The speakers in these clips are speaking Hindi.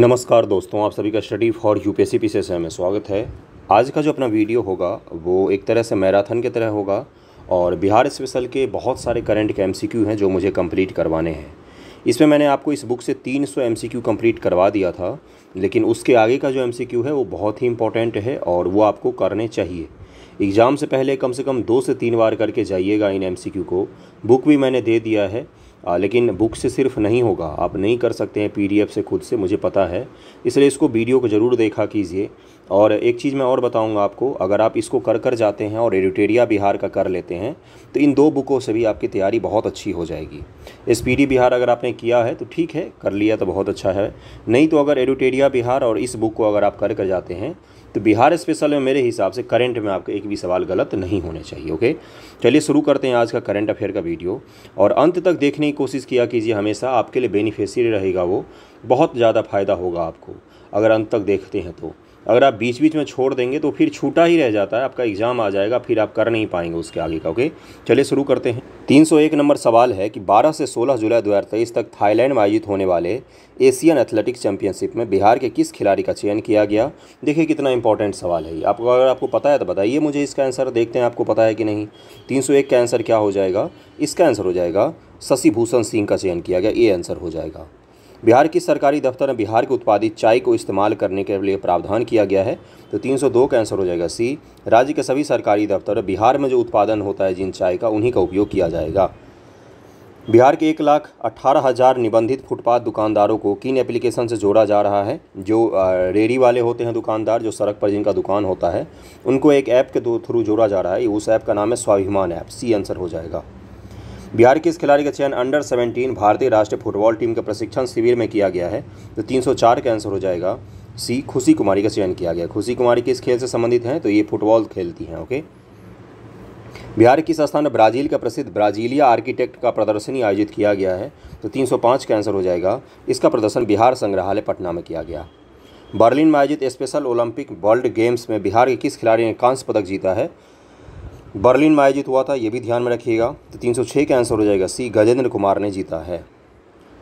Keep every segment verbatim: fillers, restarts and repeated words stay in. नमस्कार दोस्तों, आप सभी का स्टडी फॉर यूपीएससी पीसीएस में स्वागत है। आज का जो अपना वीडियो होगा वो एक तरह से मैराथन की तरह होगा और बिहार स्पेशल के बहुत सारे करंट के एमसीक्यू हैं जो मुझे कंप्लीट करवाने हैं। इसमें मैंने आपको इस बुक से तीन सौ एमसीक्यू कंप्लीट करवा दिया था, लेकिन उसके आगे का जो एमसीक्यू है वो बहुत ही इंपॉर्टेंट है और वो आपको करने चाहिए। एग्ज़ाम से पहले कम से कम दो से तीन बार करके जाइएगा इन एमसीक्यू को। बुक भी मैंने दे दिया है, लेकिन बुक से सिर्फ नहीं होगा, आप नहीं कर सकते हैं पीडीएफ से खुद से, मुझे पता है, इसलिए इसको वीडियो को ज़रूर देखा कीजिए। और एक चीज़ मैं और बताऊंगा आपको, अगर आप इसको कर कर जाते हैं और एडुटेरिया बिहार का कर लेते हैं तो इन दो बुकों से भी आपकी तैयारी बहुत अच्छी हो जाएगी। एसपीडी बिहार अगर आपने किया है तो ठीक है, कर लिया तो बहुत अच्छा है, नहीं तो अगर एडुटेरिया बिहार और इस बुक को अगर आप कर कर जाते हैं तो बिहार स्पेशल में मेरे हिसाब से करंट में आपके एक भी सवाल गलत नहीं होने चाहिए। ओके, चलिए शुरू करते हैं आज का करंट अफेयर का वीडियो और अंत तक देखने की कोशिश किया कीजिए, हमेशा आपके लिए बेनिफिशियल रहेगा, वो बहुत ज़्यादा फ़ायदा होगा आपको अगर अंत तक देखते हैं तो। अगर आप बीच बीच में छोड़ देंगे तो फिर छूटा ही रह जाता है, आपका एग्ज़ाम आ जाएगा, फिर आप कर नहीं पाएंगे उसके आगे का। ओके, चलिए शुरू करते हैं। तीन सौ एक नंबर सवाल है कि बारह से सोलह जुलाई दो हज़ार तेईस तक थाईलैंड में आयोजित होने वाले एशियन एथलेटिक्स चैंपियनशिप में बिहार के किस खिलाड़ी का चयन किया गया। देखिए कितना इंपॉर्टेंट सवाल है ये, आपको अगर आपको पता है तो बताइए मुझे इसका आंसर, देखते हैं आपको पता है कि नहीं। तीन सौ एक का आंसर क्या हो जाएगा, इसका आंसर हो जाएगा शशिभूषण सिंह का चयन किया गया, ये आंसर हो जाएगा। बिहार की सरकारी दफ्तर में बिहार के उत्पादित चाय को इस्तेमाल करने के लिए प्रावधान किया गया है, तो तीन सौ दो का आंसर हो जाएगा सी। राज्य के सभी सरकारी दफ्तर बिहार में जो उत्पादन होता है जिन चाय का, उन्हीं का उपयोग किया जाएगा। बिहार के एक लाख अट्ठारह हज़ार निबंधित फुटपाथ दुकानदारों को किन एप्लीकेशन से जोड़ा जा रहा है। जो रेहड़ी वाले होते हैं दुकानदार, जो सड़क पर जिनका दुकान होता है, उनको एक ऐप के थ्रू जोड़ा जा रहा है, उस ऐप का नाम है स्वाभिमान ऐप, सी आंसर हो जाएगा। बिहार के इस खिलाड़ी का चयन अंडर सेवेंटीन भारतीय राष्ट्रीय फुटबॉल टीम के प्रशिक्षण शिविर में किया गया है, तो तीन सौ चार का आंसर हो जाएगा सी, खुशी कुमारी का चयन किया गया। खुशी कुमारी किस खेल से संबंधित हैं, तो ये फुटबॉल खेलती हैं। ओके, बिहार के इस स्थान में ब्राज़ील का प्रसिद्ध ब्राजीलिया आर्किटेक्ट का प्रदर्शनी आयोजित किया गया है, तो तीन सौ पाँच का आंसर हो जाएगा, इसका प्रदर्शन बिहार संग्रहालय पटना में किया गया। बर्लिन में आयोजित स्पेशल ओलंपिक वर्ल्ड गेम्स में बिहार के किस खिलाड़ी ने कांस्य पदक जीता है, बर्लिन में आयोजित हुआ था, ये भी ध्यान में रखिएगा, तो तीन सौ छह का आंसर हो जाएगा सी, गजेंद्र कुमार ने जीता है।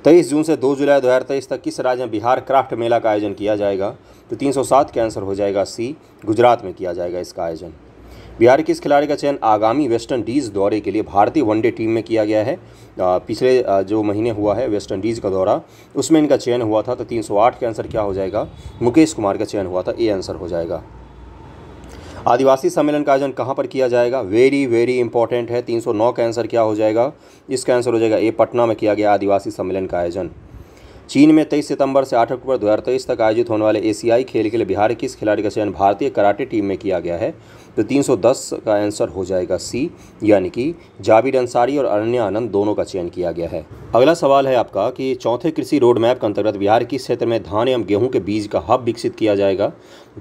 तेईस जून से दो जुलाई दो हज़ार तेईस तक किस राज्य में बिहार क्राफ्ट मेला का आयोजन किया जाएगा, तो तीन सौ सात का आंसर हो जाएगा सी, गुजरात में किया जाएगा इसका आयोजन। बिहार के इस खिलाड़ी का चयन आगामी वेस्ट इंडीज़ दौरे के लिए भारतीय वनडे टीम में किया गया है, पिछले जो महीने हुआ है वेस्ट इंडीज़ का दौरा, उसमें इनका चयन हुआ था, तो तीन सौ आठ का आंसर क्या हो जाएगा, मुकेश कुमार का चयन हुआ था, ये आंसर हो जाएगा। आदिवासी सम्मेलन का आयोजन कहाँ पर किया जाएगा, वेरी वेरी इंपॉर्टेंट है, तीन सौ नौ का आंसर क्या हो जाएगा, इसका आंसर हो जाएगा ए, पटना में किया गया आदिवासी सम्मेलन का आयोजन। चीन में तेईस सितंबर से आठ अक्टूबर दो हज़ार तेईस तक आयोजित होने वाले एशियाई खेल के लिए बिहार के किस खिलाड़ी का चयन भारतीय कराटे टीम में किया गया है, तो तीन सौ दस का आंसर हो जाएगा सी, यानी कि जाबिर अंसारी और अनन्या आनंद दोनों का चयन किया गया है। अगला सवाल है आपका कि चौथे कृषि रोड मैप के अंतर्गत बिहार किस क्षेत्र में धान एवं गेहूँ के बीज का हब विकसित किया जाएगा,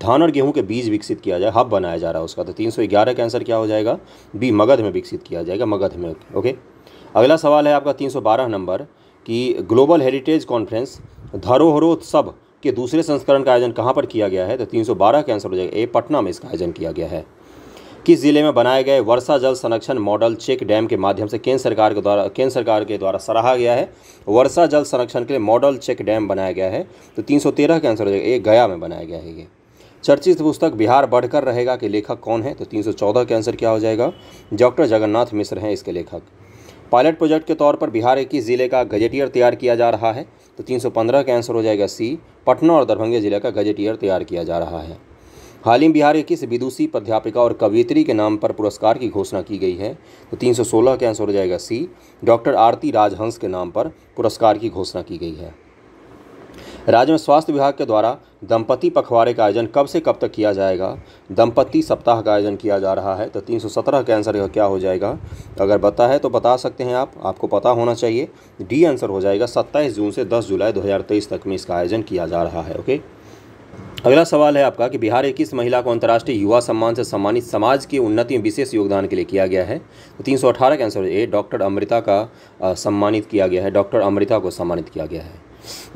धान और गेहूँ के बीज विकसित किया जाए, हब बनाया जा रहा है उसका, तो तीन सौ ग्यारह का आंसर क्या हो जाएगा बी, मगध में विकसित किया जाएगा, मगध में। ओके, अगला सवाल है आपका तीन सौ बारह नंबर कि ग्लोबल हेरिटेज कॉन्फ्रेंस धरोहरोत्सव के दूसरे संस्करण का आयोजन कहाँ पर किया गया है, तो तीन सौ बारह का आंसर हो जाएगा ए, पटना में इसका आयोजन किया गया है। किस जिले में बनाए गए वर्षा जल संरक्षण मॉडल चेक डैम के माध्यम से केंद्र सरकार के द्वारा केंद्र सरकार के द्वारा सराहा गया है, वर्षा जल संरक्षण के लिए मॉडल चेक डैम बनाया गया है, तो तीन सौ तेरह का आंसर हो जाएगा ए, गया में बनाया गया है। ये चर्चित पुस्तक बिहार बढ़कर रहेगा के लेखक कौन है, तो तीन सौ चौदह का आंसर क्या हो जाएगा, डॉक्टर जगन्नाथ मिश्र हैं इसके लेखक। पायलट प्रोजेक्ट के तौर पर बिहार के ज़िले का गजेटियर तैयार किया जा रहा है, तो तीन सौ पंद्रह का आंसर हो जाएगा सी, पटना और दरभंगा जिले का गजेटियर तैयार किया जा रहा है। हाल ही में बिहार के किस विदुषी प्राध्यापिका और कवयित्री के नाम पर पुरस्कार की घोषणा की गई है, तो तीन सौ सोलह का आंसर हो जाएगा सी, डॉक्टर आरती राजहंस के नाम पर पुरस्कार की घोषणा की गई है। राज्य में स्वास्थ्य विभाग के द्वारा दंपति पखवाड़े का आयोजन कब से कब तक किया जाएगा, दंपति सप्ताह का आयोजन किया जा रहा है, तो तीन सौ सत्रह का आंसर क्या हो जाएगा, अगर पता है तो बता सकते हैं आप, आपको पता होना चाहिए, डी आंसर हो जाएगा सत्ताईस जून से दस जुलाई दो हज़ार तेईस तक में इसका आयोजन किया जा रहा है। ओके, अगला सवाल है आपका कि बिहार की किस महिला को अंतर्राष्ट्रीय युवा सम्मान से सम्मानित समाज की उन्नति में विशेष योगदान के लिए किया गया है, तो तीन सौ अठारह का आंसर ए, डॉक्टर अमृता का सम्मानित किया गया है, डॉक्टर अमृता को सम्मानित किया गया है।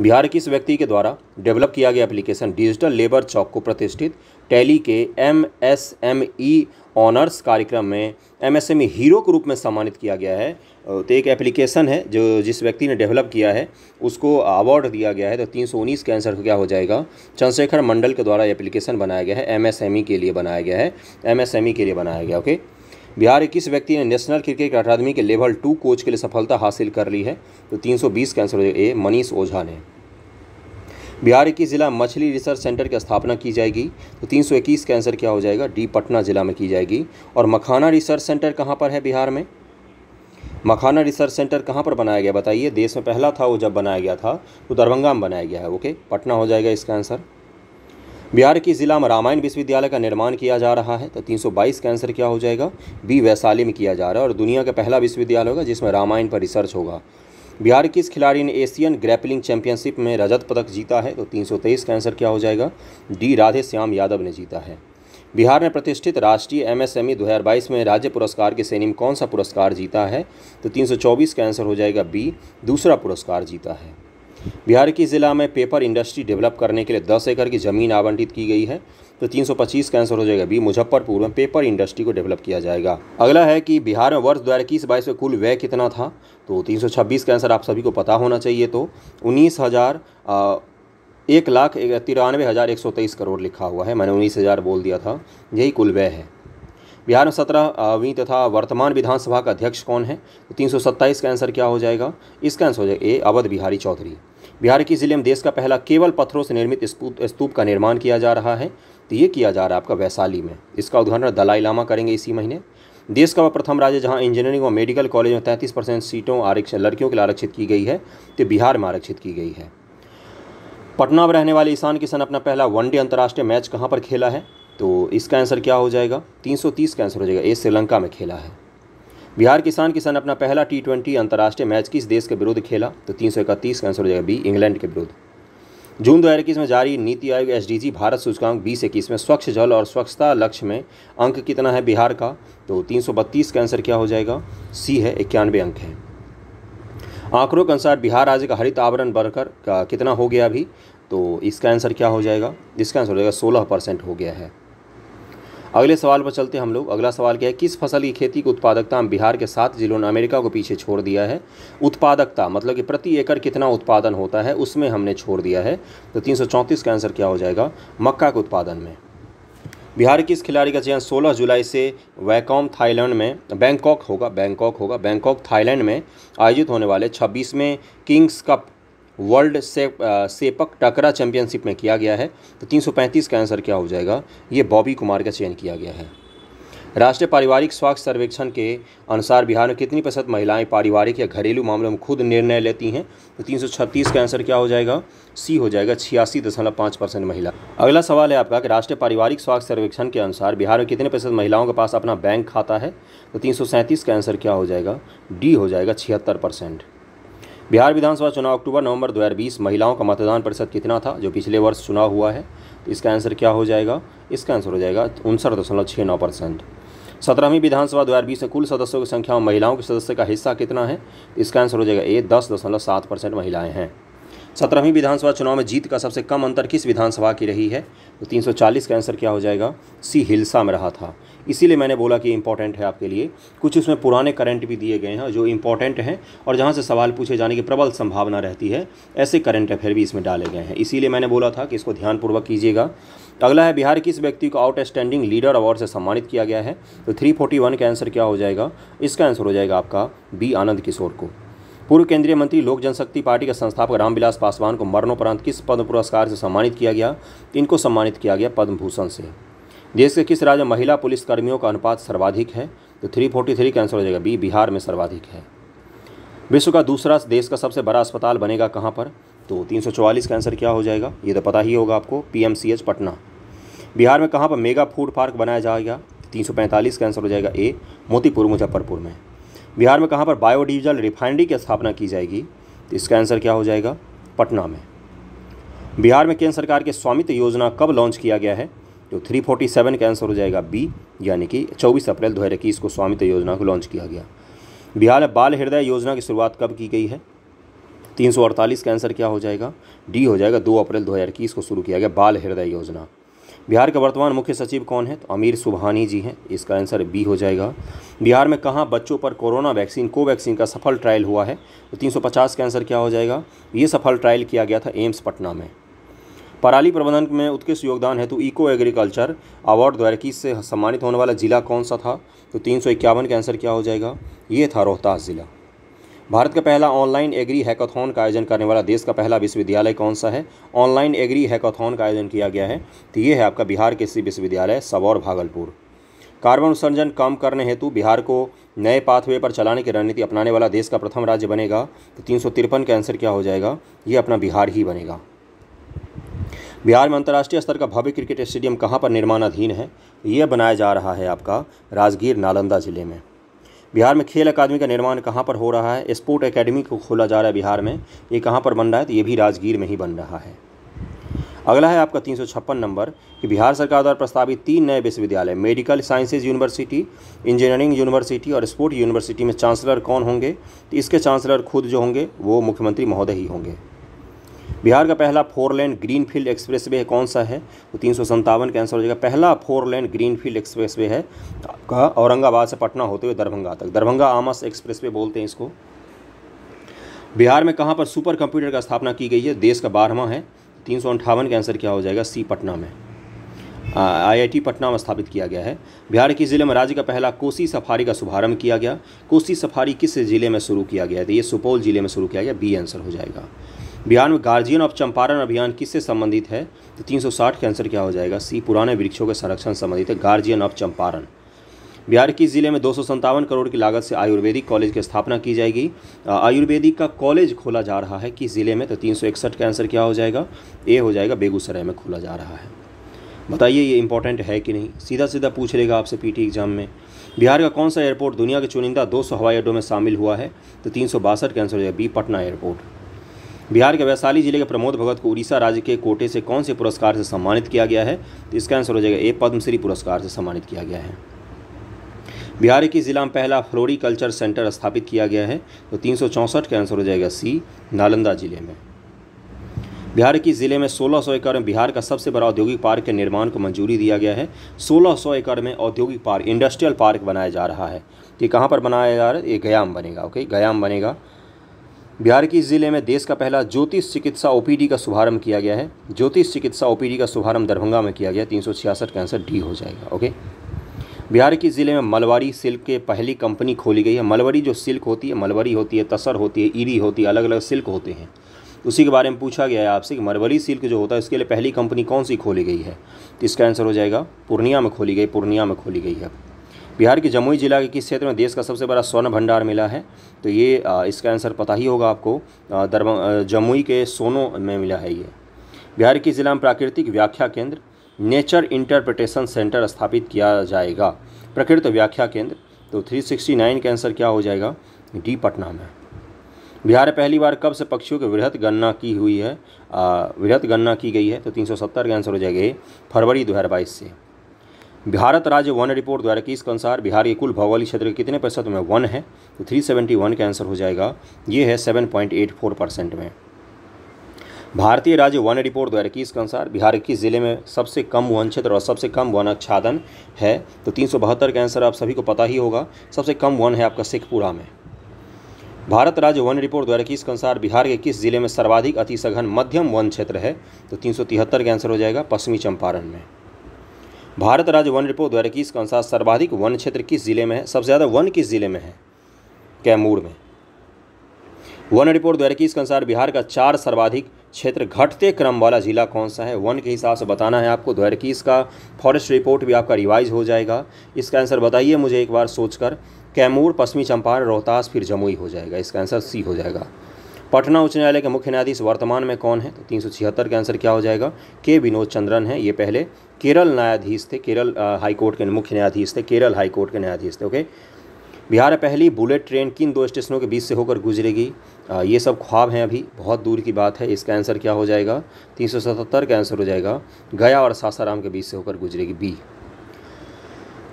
बिहार के इस व्यक्ति के द्वारा डेवलप किया गया एप्लीकेशन डिजिटल लेबर चौक को प्रतिष्ठित टैली के M S M E honours कार्यक्रम में M S M E hero के रूप में सम्मानित किया गया है। तो एक एप्लीकेशन है जो जिस व्यक्ति ने डेवलप किया है उसको अवार्ड दिया गया है। तो तीन सौ उन्नीस का आंसर क्या हो जाएगा, चंद्रशेखर मंडल के द्वारा एप्लीकेशन बनाया गया है, एम एस एम ई के लिए बनाया गया है, एम एस एम ई के लिए बनाया गया। ओके, बिहार के इस व्यक्ति ने नेशनल क्रिकेट अकादमी के लेवल टू कोच के लिए सफलता हासिल कर ली है। तो तीन सौ बीस का आंसर हो जाएगा ए, मनीष ओझा ने। बिहार के जिला मछली रिसर्च सेंटर की स्थापना की जाएगी। तो तीन सौ इक्कीस का आंसर क्या हो जाएगा डी, पटना जिला में की जाएगी। और मखाना रिसर्च सेंटर कहाँ पर है बिहार में, मखाना रिसर्च सेंटर कहाँ पर बनाया गया बताइए, देश में पहला था वो जब बनाया गया था तो दरभंगा में बनाया गया है। ओके, पटना हो जाएगा इसका आंसर। बिहार के ज़िला में रामायण विश्वविद्यालय का निर्माण किया जा रहा है। तो तीन सौ बाईस का आंसर क्या हो जाएगा बी, वैशाली में किया जा रहा है और दुनिया का पहला विश्वविद्यालय होगा जिसमें रामायण पर रिसर्च होगा। बिहार के इस खिलाड़ी ने एशियन ग्रैपलिंग चैंपियनशिप में रजत पदक जीता है। तो तीन सौ तेईस का आंसर क्या हो जाएगा डी, राधेश्याम यादव ने जीता है। बिहार ने प्रतिष्ठित राष्ट्रीय एम एस एम ई दो हज़ार बाईस में राज्य पुरस्कार के श्रेणी में कौन सा पुरस्कार जीता है। तो तीन सौ चौबीस का आंसर हो जाएगा बी, दूसरा पुरस्कार जीता है। बिहार की ज़िला में पेपर इंडस्ट्री डेवलप करने के लिए दस एकड़ की ज़मीन आवंटित की गई है। तो तीन सौ पच्चीस का आंसर हो जाएगा बी, मुजफ्फरपुर में पेपर इंडस्ट्री को डेवलप किया जाएगा। अगला है कि बिहार में वर्ष दो हज़ार इक्कीस बाईस में कुल व्यय कितना था। तो तीन सौ छब्बीस का आंसर आप सभी को पता होना चाहिए। तो उन्नीस हज़ार एक लाख तिरानवे हज़ार एक सौ तेईस करोड़ लिखा हुआ है, मैंने उन्नीस हज़ार बोल दिया था, यही कुल व्यय है। बिहार में सत्रहवीं तथा वर्तमान विधानसभा का अध्यक्ष कौन है। तो तीन सौ सत्ताईस का आंसर क्या हो जाएगा, इसका आंसर हो जाएगा ए, अवध बिहारी चौधरी। बिहार के जिले में देश का पहला केवल पत्थरों से निर्मित स्तूप का निर्माण किया जा रहा है। तो ये किया जा रहा है आपका वैशाली में, इसका उदाहरण दलाई लामा करेंगे इसी महीने। देश का वह प्रथम राज्य जहाँ इंजीनियरिंग और मेडिकल कॉलेज में तैंतीस परसेंट सीटों आरक्षण लड़कियों के लिए आरक्षित की गई है, तो बिहार में आरक्षित की गई है। पटना में रहने वाले ईशान किशन अपना पहला वनडे अंतर्राष्ट्रीय मैच कहाँ पर खेला है। तो इसका आंसर क्या हो जाएगा, तीन सौ तीस का आंसर हो जाएगा ए, श्रीलंका में खेला है। बिहार के ईशान किशन अपना पहला टी ट्वेंटी अंतर्राष्ट्रीय मैच किस देश के विरुद्ध खेला। तो तीन सौ इकतीस का आंसर हो जाएगा बी, इंग्लैंड के विरुद्ध। जून दो हज़ार इक्कीस में जारी NITI Aayog S D G Bharat सूचकांक बीस इक्कीस में स्वच्छ जल और स्वच्छता लक्ष्य में अंक कितना है बिहार का। तो तीन सौ बत्तीस का आंसर क्या हो जाएगा सी है, इक्यानवे अंक है। आंकड़ों के अनुसार बिहार राज्य का हरित आवरण बढ़कर कितना हो गया अभी। तो इसका आंसर क्या हो जाएगा, इसका आंसर हो जाएगा सोलह परसेंट हो गया है। अगले सवाल पर चलते हैं हम लोग। अगला सवाल क्या है, किस फसल की खेती की उत्पादकता में बिहार के सात जिलों ने अमेरिका को पीछे छोड़ दिया है। उत्पादकता मतलब कि प्रति एकड़ कितना उत्पादन होता है उसमें हमने छोड़ दिया है। तो तीन सौ चौंतीस का आंसर क्या हो जाएगा, मक्का के उत्पादन में। बिहार के इस खिलाड़ी का चयन सोलह जुलाई से वैकॉम थाईलैंड में बैंकॉक होगा बैंकॉक होगा बैंकॉक थाईलैंड में आयोजित होने वाले छब्बीसवें किंग्स कप वर्ल्ड से सेपक टकरा चैंपियनशिप में किया गया है। तो तीन सौ पैंतीस का आंसर क्या हो जाएगा, ये बॉबी कुमार का चयन किया गया है। राष्ट्रीय पारिवारिक स्वास्थ्य सर्वेक्षण के अनुसार बिहार में कितनी प्रतिशत महिलाएं पारिवारिक या घरेलू मामलों में खुद निर्णय लेती हैं। तो तीन सौ छत्तीस का आंसर क्या हो जाएगा सी हो जाएगा, छियासी दशमलव पाँच परसेंट महिला। अगला सवाल है आपका कि राष्ट्रीय पारिवारिक स्वास्थ्य सर्वेक्षण के अनुसार बिहार में कितने प्रतिशत महिलाओं के पास अपना बैंक खाता है। तो तीन सौ सैंतीस का आंसर क्या हो जाएगा डी हो जाएगा, छिहत्तर परसेंट। बिहार विधानसभा चुनाव अक्टूबर नवंबर दो हज़ार बीस महिलाओं का मतदान प्रतिशत कितना था जो पिछले वर्ष चुनाव हुआ है। तो इसका आंसर क्या हो जाएगा, इसका आंसर हो जाएगा उनसठ दशमलव छः नौ परसेंट। सत्रहवीं विधानसभा दो हज़ार बीस में कुल सदस्यों की संख्या में महिलाओं के सदस्य का हिस्सा कितना है। इसका आंसर हो जाएगा ए, दस दशमलव सात परसेंट महिलाएँ हैं। सत्रहवीं विधानसभा चुनाव में जीत का सबसे कम अंतर किस विधानसभा की रही है। तो तीन सौ चालीस का आंसर क्या हो जाएगा सी, हिलसा में रहा था। इसीलिए मैंने बोला कि इंपॉर्टेंट है आपके लिए, कुछ उसमें पुराने करंट भी दिए गए हैं जो इंपॉर्टेंट हैं और जहां से सवाल पूछे जाने की प्रबल संभावना रहती है, ऐसे करंट अफेयर भी इसमें डाले गए हैं, इसीलिए मैंने बोला था कि इसको ध्यानपूर्वक कीजिएगा। अगला है बिहार किस व्यक्ति को आउटस्टैंडिंग लीडर अवार्ड से सम्मानित किया गया है। तो तीन सौ इकतालीस का आंसर क्या हो जाएगा, इसका आंसर हो जाएगा आपका बी, आनंद किशोर को। पूर्व केंद्रीय मंत्री लोक जनशक्ति पार्टी के संस्थापक रामविलास पासवान को मरणोपरांत किस पद्म पुरस्कार से सम्मानित किया गया। इनको सम्मानित किया गया पद्म भूषण से। देश के किस राज्य में महिला पुलिसकर्मियों का अनुपात सर्वाधिक है। तो तीन सौ तैंतालीस का आंसर हो जाएगा बी, बिहार में सर्वाधिक है। विश्व का दूसरा देश का सबसे बड़ा अस्पताल बनेगा कहाँ पर। तो तीन सौ चौवालीस का आंसर क्या हो जाएगा, ये तो पता ही होगा आपको, P M C H Patna. Bihar में कहाँ पर मेगा फूड पार्क बनाया जाएगा। तीन सौ पैंतालीस का आंसर हो जाएगा ए, मोतीपुर मुजफ्फरपुर में। बिहार में कहाँ पर बायोडीजल रिफाइनरी की स्थापना की जाएगी। तो इसका आंसर क्या हो जाएगा, पटना में। बिहार में केंद्र सरकार के स्वामित्व योजना कब लॉन्च किया गया है। तो तीन सौ सैंतालीस का आंसर हो जाएगा बी, यानी कि चौबीस अप्रैल दो हज़ार इक्कीस को स्वामित्व योजना को लॉन्च किया गया। बिहार में बाल हृदय योजना की शुरुआत कब की गई है। तीन सौ अड़तालीस का आंसर क्या हो जाएगा, डी हो जाएगा। दो अप्रैल दो हज़ार इक्कीस को शुरू किया गया बाल हृदय योजना। बिहार के वर्तमान मुख्य सचिव कौन है, तो आमिर सुबहानी जी हैं, इसका आंसर बी हो जाएगा। बिहार में कहाँ बच्चों पर कोरोना वैक्सीन कोवैक्सीन का सफल ट्रायल हुआ है, तो तीन सौ पचास का आंसर क्या हो जाएगा, ये सफल ट्रायल किया गया था एम्स पटना में। पराली प्रबंधन में उत्कृष्ट योगदान हेतु इको एग्रीकल्चर अवार्ड दो हज़ार इक्कीस से सम्मानित होने वाला जिला कौन सा था, तो तीन सौ इक्यावन का आंसर क्या हो जाएगा, ये था रोहतास ज़िला। भारत का पहला ऑनलाइन एग्री हैकाथॉन का आयोजन करने वाला देश का पहला विश्वविद्यालय कौन सा है, ऑनलाइन एग्री हैकाथॉन का आयोजन किया गया है, तो ये है आपका बिहार कृषि विश्वविद्यालय सबौर भागलपुर। कार्बन उत्सर्जन कम करने हेतु बिहार को नए पाथवे पर चलाने की रणनीति अपनाने वाला देश का प्रथम राज्य बनेगा, तो तीन सौ तिरपन का आंसर क्या हो जाएगा, ये अपना बिहार ही बनेगा। बिहार में अंतर्राष्ट्रीय स्तर का भव्य क्रिकेट स्टेडियम कहाँ पर निर्माणाधीन है, यह बनाया जा रहा है आपका राजगीर नालंदा ज़िले में। बिहार में खेल अकादमी का निर्माण कहाँ पर हो रहा है, स्पोर्ट एकेडमी को खोला जा रहा है बिहार में, ये कहाँ पर बन रहा है, तो ये भी राजगीर में ही बन रहा है। अगला है आपका तीन सौ छप्पन नंबर कि बिहार सरकार द्वारा प्रस्तावित तीन नए विश्वविद्यालय medical sciences university, engineering university और स्पोर्ट यूनिवर्सिटी में चांसलर कौन होंगे, तो इसके चांसलर खुद जो होंगे वो मुख्यमंत्री महोदय ही होंगे। बिहार का पहला फोर लेन ग्रीनफील्ड एक्सप्रेसवे कौन सा है, तो तीन सौ सत्तावन का आंसर हो जाएगा। पहला फोर लेन ग्रीनफील्ड एक्सप्रेसवे है आपका औरंगाबाद से पटना होते हुए दरभंगा तक, दरभंगा आमस एक्सप्रेसवे बोलते हैं इसको। बिहार में कहाँ पर सुपर कंप्यूटर का स्थापना की गई है, देश का बारहवां है, तीन सौ अंठावन का आंसर क्या हो जाएगा, सी पटना में, आई आई टी पटना में स्थापित किया गया है। बिहार के ज़िले में राज्य का पहला कोसी सफारी का शुभारंभ किया गया, कोसी सफारी किस ज़िले में शुरू किया गया, तो ये सुपौल ज़िले में शुरू किया गया, बी आंसर हो जाएगा। बिहार में गार्जियन ऑफ चंपारण अभियान किससे संबंधित है, तो तीन सौ साठ का आंसर क्या हो जाएगा, सी पुराने वृक्षों के संरक्षण संबंधित है गार्जियन ऑफ चंपारण। बिहार के ज़िले में दो सौ सत्तावन करोड़ की लागत से आयुर्वेदिक कॉलेज की स्थापना की जाएगी, आयुर्वेदिक का कॉलेज खोला जा रहा है किस ज़िले में, तो तीन सौ इकसठ का आंसर क्या हो जाएगा, ए हो जाएगा बेगूसराय में खोला जा रहा है। बताइए ये इंपॉर्टेंट है कि नहीं, सीधा सीधा पूछ लेगा आपसे पीटी एग्जाम में। बिहार का कौन सा एयरपोर्ट दुनिया के चुनिंदा दो सौ हवाई अड्डों में शामिल हुआ है, तो तीन सौ बासठ का आंसर हो जाएगा बी पटना एयरपोर्ट। बिहार के वैशाली जिले के प्रमोद भगत को उड़ीसा राज्य के कोटे से कौन से पुरस्कार से सम्मानित किया गया है, तो इसका आंसर हो जाएगा ए पद्मश्री पुरस्कार से सम्मानित किया गया है। बिहार के जिला में पहला फ्लोरीकल्चर सेंटर स्थापित किया गया है, तो तीन सौ चौंसठ का आंसर हो जाएगा सी नालंदा जिले में। बिहार के ज़िले में सोलह सौ एकड़ में बिहार का सबसे बड़ा औद्योगिक पार्क के निर्माण को मंजूरी दिया गया है, सोलह सौ एकड़ में औद्योगिक पार्क इंडस्ट्रियल पार्क बनाया जा रहा है, ये कहाँ पर बनाया जा रहा है, ये गया में बनेगा, ओके गया में बनेगा। बिहार के ज़िले में देश का पहला ज्योतिष चिकित्सा ओपीडी का शुभारंभ किया गया है, ज्योतिष चिकित्सा ओपीडी का शुभारंभ दरभंगा में किया गया, तीन सौ छियासठ का आंसर डी हो जाएगा, ओके। बिहार के ज़िले में मलबरी सिल्क के पहली कंपनी खोली गई है, मलबरी जो सिल्क होती है, मलबरी होती है, तसर होती है, ईरी होती है, अलग अलग सिल्क होते हैं, उसी के बारे में पूछा गया है आपसे कि मलबरी सिल्क जो होता है इसके लिए पहली कंपनी कौन सी खोली गई है, तो इसका आंसर हो जाएगा पूर्णिया में खोली गई, पूर्णिया में खोली गई है। बिहार के जमुई जिला के किस क्षेत्र में देश का सबसे बड़ा स्वर्ण भंडार मिला है, तो ये इसका आंसर पता ही होगा आपको, दरभंगा जमुई के सोनो में मिला है ये। बिहार के ज़िला में प्राकृतिक व्याख्या केंद्र नेचर इंटरप्रिटेशन सेंटर स्थापित किया जाएगा, प्रकृत व्याख्या केंद्र, तो तीन सौ उनहत्तर का आंसर क्या हो जाएगा, डी पटना में। बिहार पहली बार कब से पक्षियों की वृहत गणना की हुई है, वृहत गणना की गई है, तो तीन सौ सत्तर का आंसर हो जाएगा फरवरी दो हज़ार बाईस से। भारत राज्य वन रिपोर्ट द्वारा किस के अनुसार बिहार के कुल भौगोलिक क्षेत्र के कितने प्रतिशत में वन है, तो तीन सौ इकहत्तर का आंसर हो जाएगा, ये है सात पॉइंट आठ चार परसेंट में। भारतीय राज्य वन रिपोर्ट द्वारा किस के अनुसार बिहार के किस जिले में सबसे कम वन क्षेत्र और सबसे कम वन आच्छादन है, तो तीन सौ बहत्तर का आंसर आप सभी को पता ही होगा, सबसे कम वन है आपका शेखपुरा में। भारत राज्य वन रिपोर्ट द्वारा किस के अनुसार बिहार के किस जिले में सर्वाधिक अतिसघन मध्यम वन क्षेत्र है, तो तीन सौ तिहत्तर का आंसर हो जाएगा पश्चिमी चंपारण में। भारत राज्य वन रिपोर्ट द्वारा किस के अनुसार सर्वाधिक वन क्षेत्र किस जिले में है, सबसे ज़्यादा वन किस जिले में है, कैमूर में। वन रिपोर्ट द्वारा किस के अनुसार बिहार का चार सर्वाधिक क्षेत्र घटते क्रम वाला जिला कौन सा है, वन के हिसाब से बताना है आपको, द्वारा किस का फॉरेस्ट रिपोर्ट भी आपका रिवाइज हो जाएगा। इसका आंसर बताइए मुझे एक बार सोचकर, कैमूर, पश्चिमी चंपारण, रोहतास, फिर जमुई हो जाएगा, इसका आंसर सी हो जाएगा। पटना उच्च न्यायालय के मुख्य न्यायाधीश वर्तमान में कौन है, तो तीन सौ छिहत्तर का आंसर क्या हो जाएगा, के विनोद चंद्रन है, ये पहले केरल न्यायाधीश थे, केरल हाईकोर्ट के मुख्य न्यायाधीश थे, केरल हाईकोर्ट के न्यायाधीश थे, ओके। बिहार पहली बुलेट ट्रेन किन दो स्टेशनों के बीच से होकर गुजरेगी, आ, ये सब ख्वाब हैं, अभी बहुत दूर की बात है, इसका आंसर क्या हो जाएगा, तीन सौ सतहत्तर का आंसर हो जाएगा गया और सासाराम के बीच से होकर गुजरेगी, बी।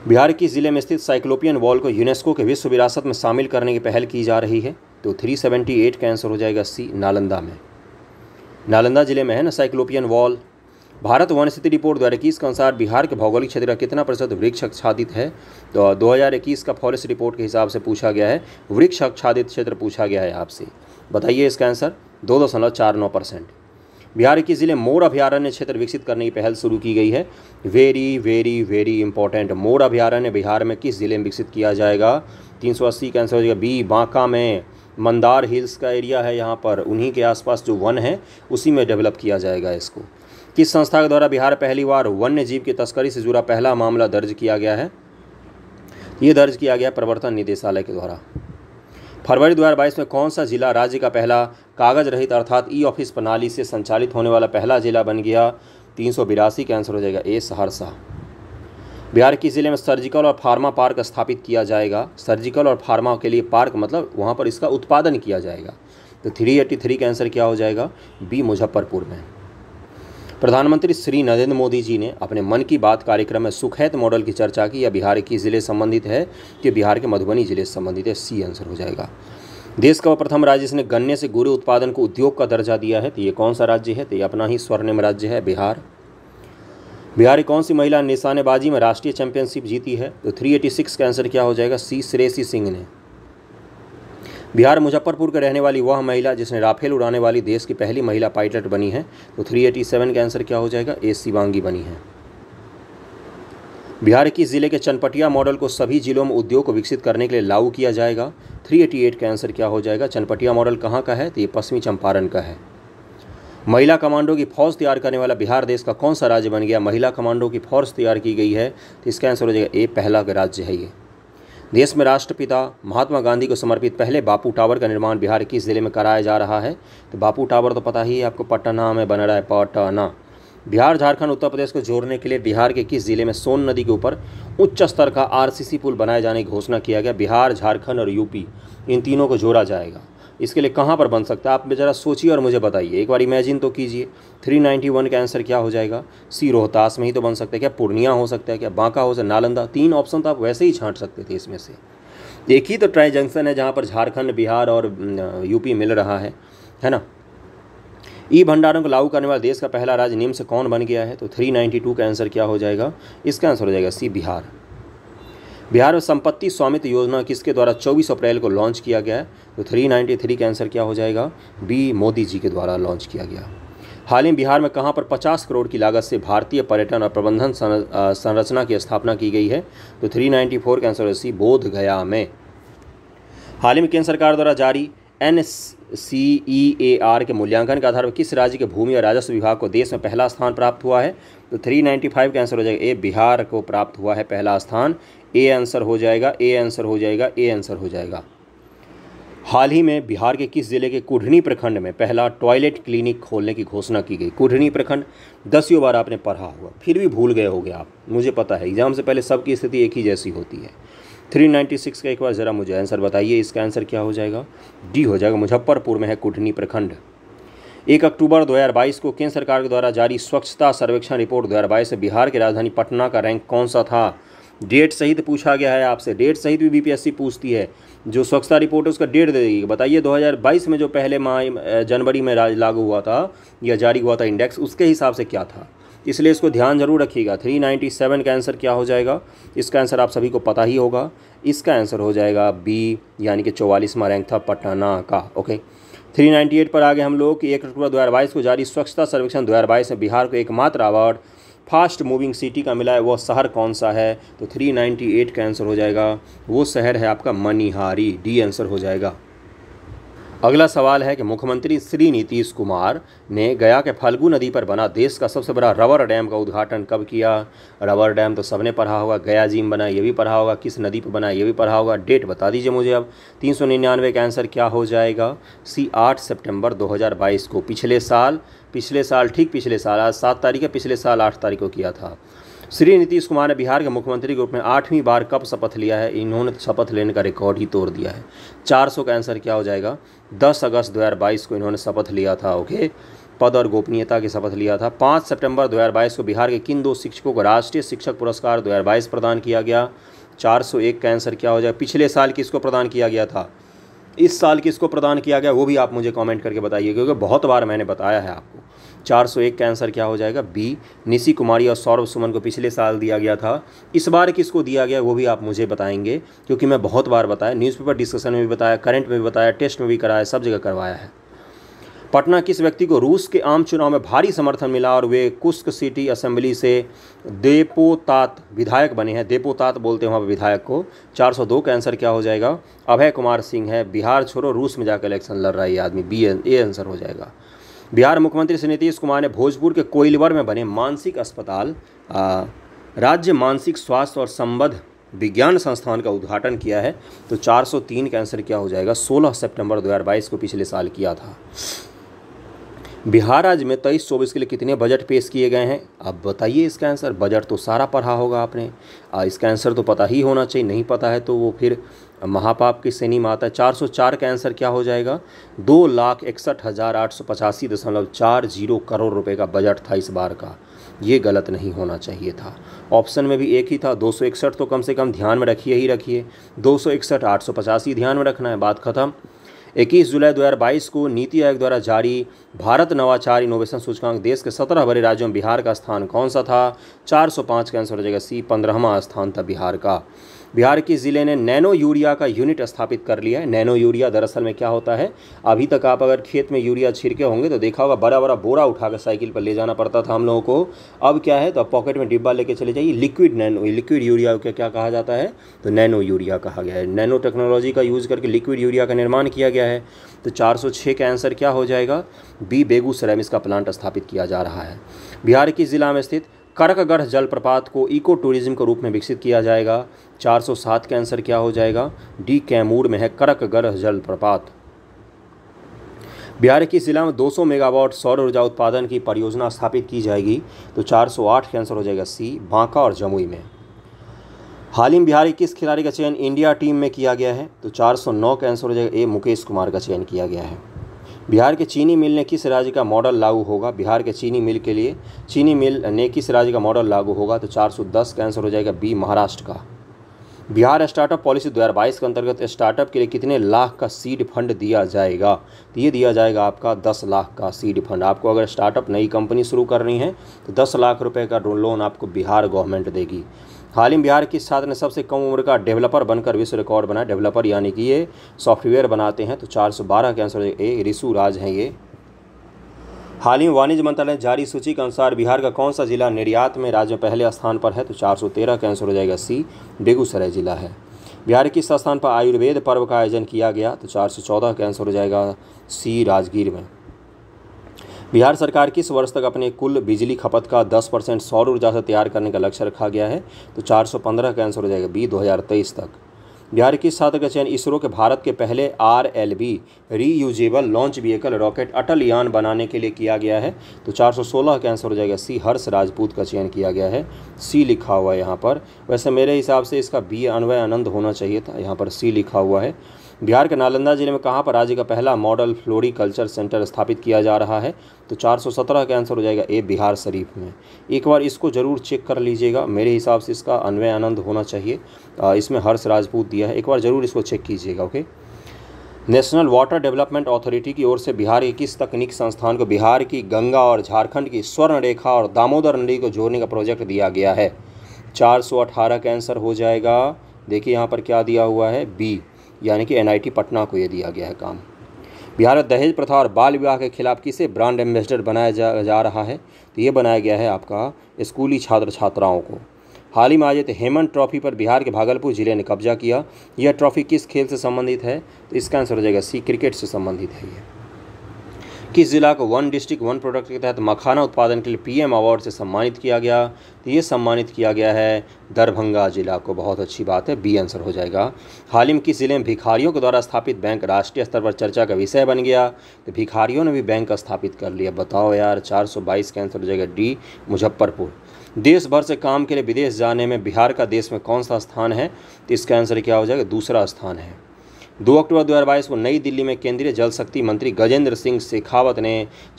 बिहार के ज़िले में स्थित साइक्लोपियन वॉल को यूनेस्को के विश्व विरासत में शामिल करने की पहल की जा रही है, तो तीन सौ अठहत्तर का आंसर हो जाएगा सी, नालंदा में। नालंदा जिले में है ना साइक्लोपियन वॉल। भारत वनस्थिति रिपोर्ट दो हज़ार इक्कीस के अनुसार बिहार के भौगोलिक क्षेत्र का कितना प्रतिशत वृक्ष आच्छादित है? तो दो हज़ार इक्कीस का फॉरेस्ट रिपोर्ट के हिसाब से पूछा गया है, वृक्ष आच्छादित क्षेत्र पूछा गया है आपसे। बताइए इसका आंसर, दो दशमलव चार नौ परसेंट। बिहार के जिले मोर अभ्यारण्य क्षेत्र विकसित करने की पहल शुरू की गई है। Very very very important. मोर अभ्यारण्य बिहार में किस जिले में विकसित किया जाएगा? तीन सौ अस्सी का आंसर हो जाएगा बी, बांका में। मंदार हिल्स का एरिया है यहाँ पर, उन्हीं के आसपास जो वन है उसी में डेवलप किया जाएगा इसको। किस संस्था के द्वारा बिहार पहली बार वन्य जीव की तस्करी से जुड़ा पहला मामला दर्ज किया गया है? ये दर्ज किया गया प्रवर्तन निदेशालय के द्वारा। फरवरी दो हज़ार बाईस में कौन सा जिला राज्य का पहला कागज रहित अर्थात ई ऑफिस प्रणाली से संचालित होने वाला पहला जिला बन गया? तीन सौ बिरासी का आंसर हो जाएगा ए, सहरसा। बिहार के जिले में सर्जिकल और फार्मा पार्क स्थापित किया जाएगा। सर्जिकल और फार्मा के लिए पार्क मतलब वहाँ पर इसका उत्पादन किया जाएगा। तो थ्री एट्टी थ्री का आंसर क्या हो जाएगा? बी, मुजफ्फरपुर में। प्रधानमंत्री श्री नरेंद्र मोदी जी ने अपने मन की बात कार्यक्रम में सुखैत मॉडल की चर्चा की। यह बिहार के जिले संबंधित है कि बिहार के मधुबनी जिले से संबंधित है? सी आंसर हो जाएगा। देश का प्रथम राज्य जिसने गन्ने से गुड़ उत्पादन को उद्योग का दर्जा दिया है, तो ये कौन सा राज्य है? तो ये अपना ही स्वर्णिम राज्य है बिहार। बिहार की कौन सी महिला निशानेबाजी में राष्ट्रीय चैंपियनशिप जीती है? तो थ्री एटी सिक्स का आंसर क्या हो जाएगा? सी, श्रेयसी सिंह ने। बिहार मुजफ्फरपुर के रहने वाली वह महिला जिसने राफेल उड़ाने वाली देश की पहली महिला पायलट बनी है, तो तीन सौ सत्तासी का आंसर क्या हो जाएगा? ए, शिवांगी बनी है। बिहार के जिले के चनपटिया मॉडल को सभी जिलों में उद्योग को विकसित करने के लिए लागू किया जाएगा। तीन सौ अठासी का आंसर क्या हो जाएगा? चनपटिया मॉडल कहाँ का है? तो ये पश्चिमी चंपारण का है। महिला कमांडो की फौज तैयार करने वाला बिहार देश का कौन सा राज्य बन गया? महिला कमांडो की फौज तैयार की गई है, तो इसका आंसर हो जाएगा ए, पहला का राज्य है ये। देश में राष्ट्रपिता महात्मा गांधी को समर्पित पहले बापू टावर का निर्माण बिहार किस जिले में कराया जा रहा है? तो बापू टावर तो पता ही है आपको, पटना में बन रहा है, पटना। बिहार झारखंड उत्तर प्रदेश को जोड़ने के लिए बिहार के किस जिले में सोन नदी के ऊपर उच्च स्तर का आरसीसी पुल बनाए जाने की घोषणा किया गया? बिहार, झारखंड और यूपी, इन तीनों को जोड़ा जाएगा। इसके लिए कहाँ पर बन सकता है? आप ज़रा सोचिए और मुझे बताइए, एक बार इमेजिन तो कीजिए। तीन सौ इक्यानवे का आंसर क्या हो जाएगा? सी, रोहतास में ही तो बन सकता है। क्या पूर्णिया हो सकता है? क्या बांका हो सकता है? नालंदा। तीन ऑप्शन तो आप वैसे ही छांट सकते थे इसमें से। एक ही तो ट्राई जंक्शन है जहाँ पर झारखंड, बिहार और यूपी मिल रहा है, है ना। ई भंडारों को लागू करने वाला देश का पहला राज्य निम्न से कौन बन गया है? तो तीन सौ बानवे का आंसर क्या हो जाएगा? इसका आंसर हो जाएगा सी, बिहार। बिहार में संपत्ति स्वामित्व योजना किसके द्वारा चौबीस अप्रैल को लॉन्च किया गया है? तो तीन सौ तिरानवे का आंसर क्या हो जाएगा? बी, मोदी जी के द्वारा लॉन्च किया गया। हाल ही में बिहार में कहाँ पर पचास करोड़ की लागत से भारतीय पर्यटन और प्रबंधन संरचना की स्थापना की गई है? तो तीन सौ चौरानवे का आंसर है सी, बोध गया में। हाल ही में केंद्र सरकार द्वारा जारी N C E A R के मूल्यांकन के आधार पर किस राज्य के भूमि और राजस्व विभाग को देश में पहला स्थान प्राप्त हुआ है? तो तीन सौ पचानवे का आंसर हो जाएगा ए, बिहार को प्राप्त हुआ है पहला स्थान। ए आंसर हो जाएगा, ए आंसर हो जाएगा, ए आंसर हो जाएगा। हाल ही में बिहार के किस जिले के कुढ़नी प्रखंड में पहला टॉयलेट क्लिनिक खोलने की घोषणा की गई? कुढ़नी प्रखंड दसियों बार आपने पढ़ा होगा, फिर भी भूल गए होंगे आप, मुझे पता है। एग्जाम से पहले सबकी स्थिति एक ही जैसी होती है। तीन सौ छियानवे का एक बार ज़रा मुझे आंसर बताइए, इसका आंसर क्या हो जाएगा? डी हो जाएगा, मुजफ्फरपुर में है कुढ़नी प्रखंड। एक अक्टूबर दो हज़ार बाईस को केंद्र सरकार के द्वारा जारी स्वच्छता सर्वेक्षण रिपोर्ट दो हज़ार बाईस से बिहार की राजधानी पटना का रैंक कौन सा था? डेट सहित पूछा गया है आपसे। डेट सहित भी बीपीएससी पूछती है, जो स्वच्छता रिपोर्ट है उसका डेट दे देगी। बताइए दो हज़ार बाईस में जो पहले माह जनवरी में लागू हुआ था या जारी हुआ था इंडेक्स, उसके हिसाब से क्या था, इसलिए इसको ध्यान जरूर रखिएगा। तीन सौ सत्तानवे का आंसर क्या हो जाएगा? इसका आंसर आप सभी को पता ही होगा। इसका आंसर हो जाएगा बी, यानी कि चौवालीसवां रैंक था पटना का। ओके, तीन सौ अट्ठानवे पर आ गए हम लोग कि एक अक्टूबर दो हज़ार बाईस को जारी स्वच्छता सर्वेक्षण दो हज़ार बाईस में बिहार को एकमात्र अवार्ड फास्ट मूविंग सिटी का मिला है, वह शहर कौन सा है? तो तीन सौ अट्ठानवे का आंसर हो जाएगा, वो शहर है आपका मनिहारी। डी आंसर हो जाएगा। अगला सवाल है कि मुख्यमंत्री श्री नीतीश कुमार ने गया के फल्गु नदी पर बना देश का सबसे बड़ा रबर डैम का उद्घाटन कब किया? रबर डैम तो सबने पढ़ा होगा, गया जी में बना ये भी पढ़ा होगा, किस नदी पर बना ये भी पढ़ा होगा। डेट बता दीजिए मुझे अब। तीन सौ निन्यानवे का आंसर क्या हो जाएगा? सी, आठ सितंबर दो हज़ार बाईस को। पिछले साल पिछले साल ठीक पिछले साल आज सात तारीख है, पिछले साल आठ तारीख को किया था। श्री नीतीश कुमार ने बिहार के मुख्यमंत्री के रूप में आठवीं बार कब शपथ लिया है? इन्होंने शपथ लेने का रिकॉर्ड ही तोड़ दिया है। चार सौ का आंसर क्या हो जाएगा? दस अगस्त दो हज़ार बाईस को इन्होंने शपथ लिया था। ओके, पद और गोपनीयता की शपथ लिया था। पाँच सितंबर दो हज़ार बाईस को बिहार के किन दो शिक्षकों को राष्ट्रीय शिक्षक पुरस्कार दो हज़ार बाईस प्रदान किया गया? चार सौ एक का आंसर क्या हो जाएगा? पिछले साल किसको प्रदान किया गया था? इस साल की इसको प्रदान किया गया, वो भी आप मुझे कमेंट करके बताइए, क्योंकि बहुत बार मैंने बताया है आपको। चार सौ एक का आंसर क्या हो जाएगा, बी। निशी कुमारी और सौरभ सुमन को पिछले साल दिया गया था, इस बार किसको दिया गया वो भी आप मुझे बताएंगे, क्योंकि मैं बहुत बार बताया, न्यूज़पेपर डिस्कशन में भी बताया, करंट में भी बताया, टेस्ट में भी कराया, सब जगह करवाया है। पटना किस व्यक्ति को रूस के आम चुनाव में भारी समर्थन मिला और वे कुश्क सिटी असेंबली से देपोतात विधायक बने हैं, देपोतात बोलते हैं वहाँ पर विधायक को। चार सौ दो का आंसर क्या हो जाएगा, अभय कुमार सिंह है, बिहार छोड़ो रूस में जाकर इलेक्शन लड़ रहा है ये आदमी, बी ए आंसर हो जाएगा। बिहार मुख्यमंत्री श्री नीतीश कुमार ने भोजपुर के कोइलवर में बने मानसिक अस्पताल आ, राज्य मानसिक स्वास्थ्य और संबद्ध विज्ञान संस्थान का उद्घाटन किया है, तो चार सौ तीन का आंसर क्या हो जाएगा, सोलह सितंबर दो हज़ार बाईस को पिछले साल किया था। बिहार राज्य में तेईस चौबीस के लिए कितने बजट पेश किए गए हैं, अब बताइए इसका आंसर। बजट तो सारा पढ़ा होगा आपने, इसका आंसर तो पता ही होना चाहिए, नहीं पता है तो वो फिर महापाप की श्रेणी में आता है। चार सौ चार का आंसर क्या हो जाएगा, दो लाख इकसठ हज़ार आठ सौ पचासी दशमलव चार जीरो करोड़ रुपए का बजट था इस बार का, ये गलत नहीं होना चाहिए था, ऑप्शन में भी एक ही था। दो सौ इकसठ तो कम से कम ध्यान में रखिए ही रखिए, दो सौ इकसठ आठ सौ पचासी ध्यान में रखना है, बात खत्म। इक्कीस जुलाई दो हज़ार बाईस को नीति आयोग द्वारा जारी भारत नवाचार इनोवेशन सूचकांक देश के सत्रह बड़े राज्यों में बिहार का स्थान कौन सा था, चार सौ पाँच का आंसर हो जाएगा सी, पंद्रहवां स्थान था बिहार का। बिहार के ज़िले ने नैनो यूरिया का यूनिट स्थापित कर लिया है। नैनो यूरिया दरअसल में क्या होता है, अभी तक आप अगर खेत में यूरिया छिड़के होंगे तो देखा होगा बड़ा बड़ा बोरा उठाकर साइकिल पर ले जाना पड़ता था हम लोगों को, अब क्या है तो अब पॉकेट में डिब्बा लेके चले जाइए। लिक्विड नैनो लिक्विड यूरिया क्या क्या कहा जाता है, तो नैनो यूरिया कहा गया है, नैनो टेक्नोलॉजी का यूज़ करके लिक्विड यूरिया का निर्माण किया गया है। तो चार सौ छः का आंसर क्या हो जाएगा, बी बेगूसराय में इसका प्लांट स्थापित किया जा रहा है। बिहार के ज़िला में स्थित करकगढ़ जलप्रपात को इको टूरिज्म के रूप में विकसित किया जाएगा। चार सौ सात का आंसर क्या हो जाएगा, डी कैमूर में है करकगढ़ जलप्रपात। बिहार की जिला में दो सौ मेगावाट सौर ऊर्जा उत्पादन की परियोजना स्थापित की जाएगी, तो चार सौ आठ का आंसर हो जाएगा सी, बांका और जमुई में। हाल ही में बिहार के किस खिलाड़ी का चयन इंडिया टीम में किया गया है, तो चार सौ नौ का आंसर हो जाएगा ए, मुकेश कुमार का चयन किया गया है। बिहार के चीनी मिल ने किस राज्य का मॉडल लागू होगा, बिहार के चीनी मिल के लिए चीनी मिल ने किस राज्य का मॉडल लागू होगा, तो चार सौ दस का आंसर हो जाएगा बी, महाराष्ट्र का। बिहार स्टार्टअप पॉलिसी दो हज़ार बाईस के अंतर्गत स्टार्टअप के लिए कितने लाख का सीड फंड दिया जाएगा, तो ये दिया जाएगा आपका दस लाख का सीड फंड। आपको अगर स्टार्टअप नई कंपनी शुरू करनी है तो दस लाख रुपये का लोन आपको बिहार गवर्नमेंट देगी। हाल ही में बिहार के छात्र ने सबसे कम उम्र का डेवलपर बनकर विश्व रिकॉर्ड बनाया। डेवलपर यानी कि ये सॉफ्टवेयर बनाते हैं, तो चार सौ बारह के आंसर ए, रिसू राज हैं ये। हाल ही में वाणिज्य मंत्रालय जारी सूची के अनुसार बिहार का कौन सा जिला निर्यात में राज्य में पहले स्थान पर है, तो चार सौ तेरह के आंसर हो जाएगा सी, बेगूसराय जिला है। बिहार के किस स्थान पर आयुर्वेद पर्व का आयोजन किया गया, तो चार सौ चौदह के आंसर हो जाएगा सी, राजगीर में। बिहार सरकार किस वर्ष तक अपने कुल बिजली खपत का दस परसेंट सौर ऊर्जा से तैयार करने का लक्ष्य रखा गया है, तो चार सौ पंद्रह का आंसर हो जाएगा बी, दो हज़ार तेईस तक। बिहार किस छात्र का चयन इसरो के भारत के पहले R L V reusable launch vehicle rocket Atal यान बनाने के लिए किया गया है, तो चार सौ सोलह का आंसर हो जाएगा सी, हर्ष राजपूत का चयन किया गया है। सी लिखा हुआ है यहाँ पर, वैसे मेरे हिसाब से इसका बी अन्वय आनंद होना चाहिए था, यहाँ पर सी लिखा हुआ है। बिहार के नालंदा जिले में कहाँ पर राज्य का पहला मॉडल फ्लोरीकल्चर सेंटर स्थापित किया जा रहा है, तो चार सौ सत्रह का आंसर हो जाएगा ए, बिहार शरीफ में। एक बार इसको ज़रूर चेक कर लीजिएगा, मेरे हिसाब से इसका अन्वय आनंद होना चाहिए, इसमें हर्ष राजपूत दिया है, एक बार ज़रूर इसको चेक कीजिएगा। Okay, national water development authority की ओर से बिहार के किस तकनीक संस्थान को बिहार की गंगा और झारखंड की स्वर्ण रेखा और दामोदर नदी को जोड़ने का प्रोजेक्ट दिया गया है, चार सौ अठारह का आंसर हो जाएगा, देखिए यहाँ पर क्या दिया हुआ है, बी, यानी कि एन आई टी पटना को ये दिया गया है काम। बिहार में दहेज प्रथा और बाल विवाह के खिलाफ किसे ब्रांड एम्बेसडर बनाया जा, जा रहा है, तो ये बनाया गया है आपका स्कूली छात्र छात्राओं को। हाल ही में आज हेमन ट्रॉफी पर बिहार के भागलपुर जिले ने कब्जा किया, यह ट्रॉफी किस खेल से संबंधित है, तो इसका आंसर हो जाएगा सी, क्रिकेट से संबंधित है ये। किस जिला को वन डिस्ट्रिक्ट वन प्रोडक्ट के तहत मखाना उत्पादन के लिए पी एम अवार्ड से सम्मानित किया गया, तो ये सम्मानित किया गया है दरभंगा जिला को, बहुत अच्छी बात है, बी आंसर हो जाएगा। हाल ही में किस जिले में भिखारियों के द्वारा स्थापित बैंक राष्ट्रीय स्तर पर चर्चा का विषय बन गया, तो भिखारियों ने भी बैंक स्थापित कर लिया, बताओ यार, चार सौ बाईस का आंसर हो जाएगा डी, मुजफ्फरपुर। देश भर से काम के लिए विदेश जाने में बिहार का देश में कौन सा स्थान है, तो इसका आंसर क्या हो जाएगा, दूसरा स्थान है। दो अक्टूबर दो हज़ार बाईस को नई दिल्ली में केंद्रीय जल शक्ति मंत्री गजेंद्र सिंह शेखावत ने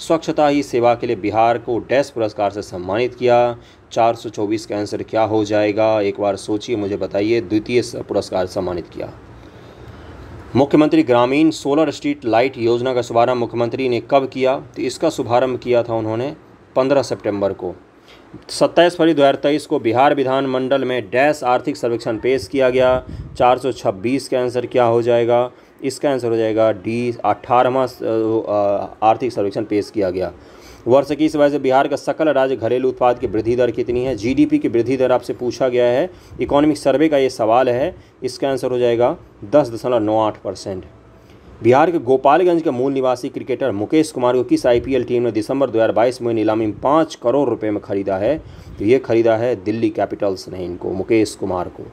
स्वच्छता ही सेवा के लिए बिहार को डैश पुरस्कार से सम्मानित किया, चार सौ चौबीस का आंसर क्या हो जाएगा, एक बार सोचिए मुझे बताइए, द्वितीय पुरस्कार सम्मानित किया। मुख्यमंत्री ग्रामीण सोलर स्ट्रीट लाइट योजना का शुभारंभ मुख्यमंत्री ने कब किया? तो इसका शुभारंभ किया था उन्होंने पंद्रह सितंबर को। सत्ताईस फरवरी दो हज़ार तेईस को बिहार विधानमंडल में डैश आर्थिक सर्वेक्षण पेश किया गया। चार सौ छब्बीस का आंसर क्या हो जाएगा? इसका आंसर हो जाएगा डी, अठारहवां आर्थिक सर्वेक्षण पेश किया गया। वर्ष इक्कीस वजह से बिहार का सकल राज्य घरेलू उत्पाद की वृद्धि दर कितनी है? जीडीपी की वृद्धि दर आपसे पूछा गया है, इकोनॉमिक सर्वे का ये सवाल है। इसका आंसर हो जाएगा दस दशमलव नौ आठ परसेंट। बिहार के गोपालगंज के मूल निवासी क्रिकेटर मुकेश कुमार को किस आईपीएल टीम ने दिसंबर दो हज़ार बाईस में नीलामी में पाँच करोड़ रुपए में खरीदा है? तो ये खरीदा है दिल्ली कैपिटल्स ने इनको, मुकेश कुमार को।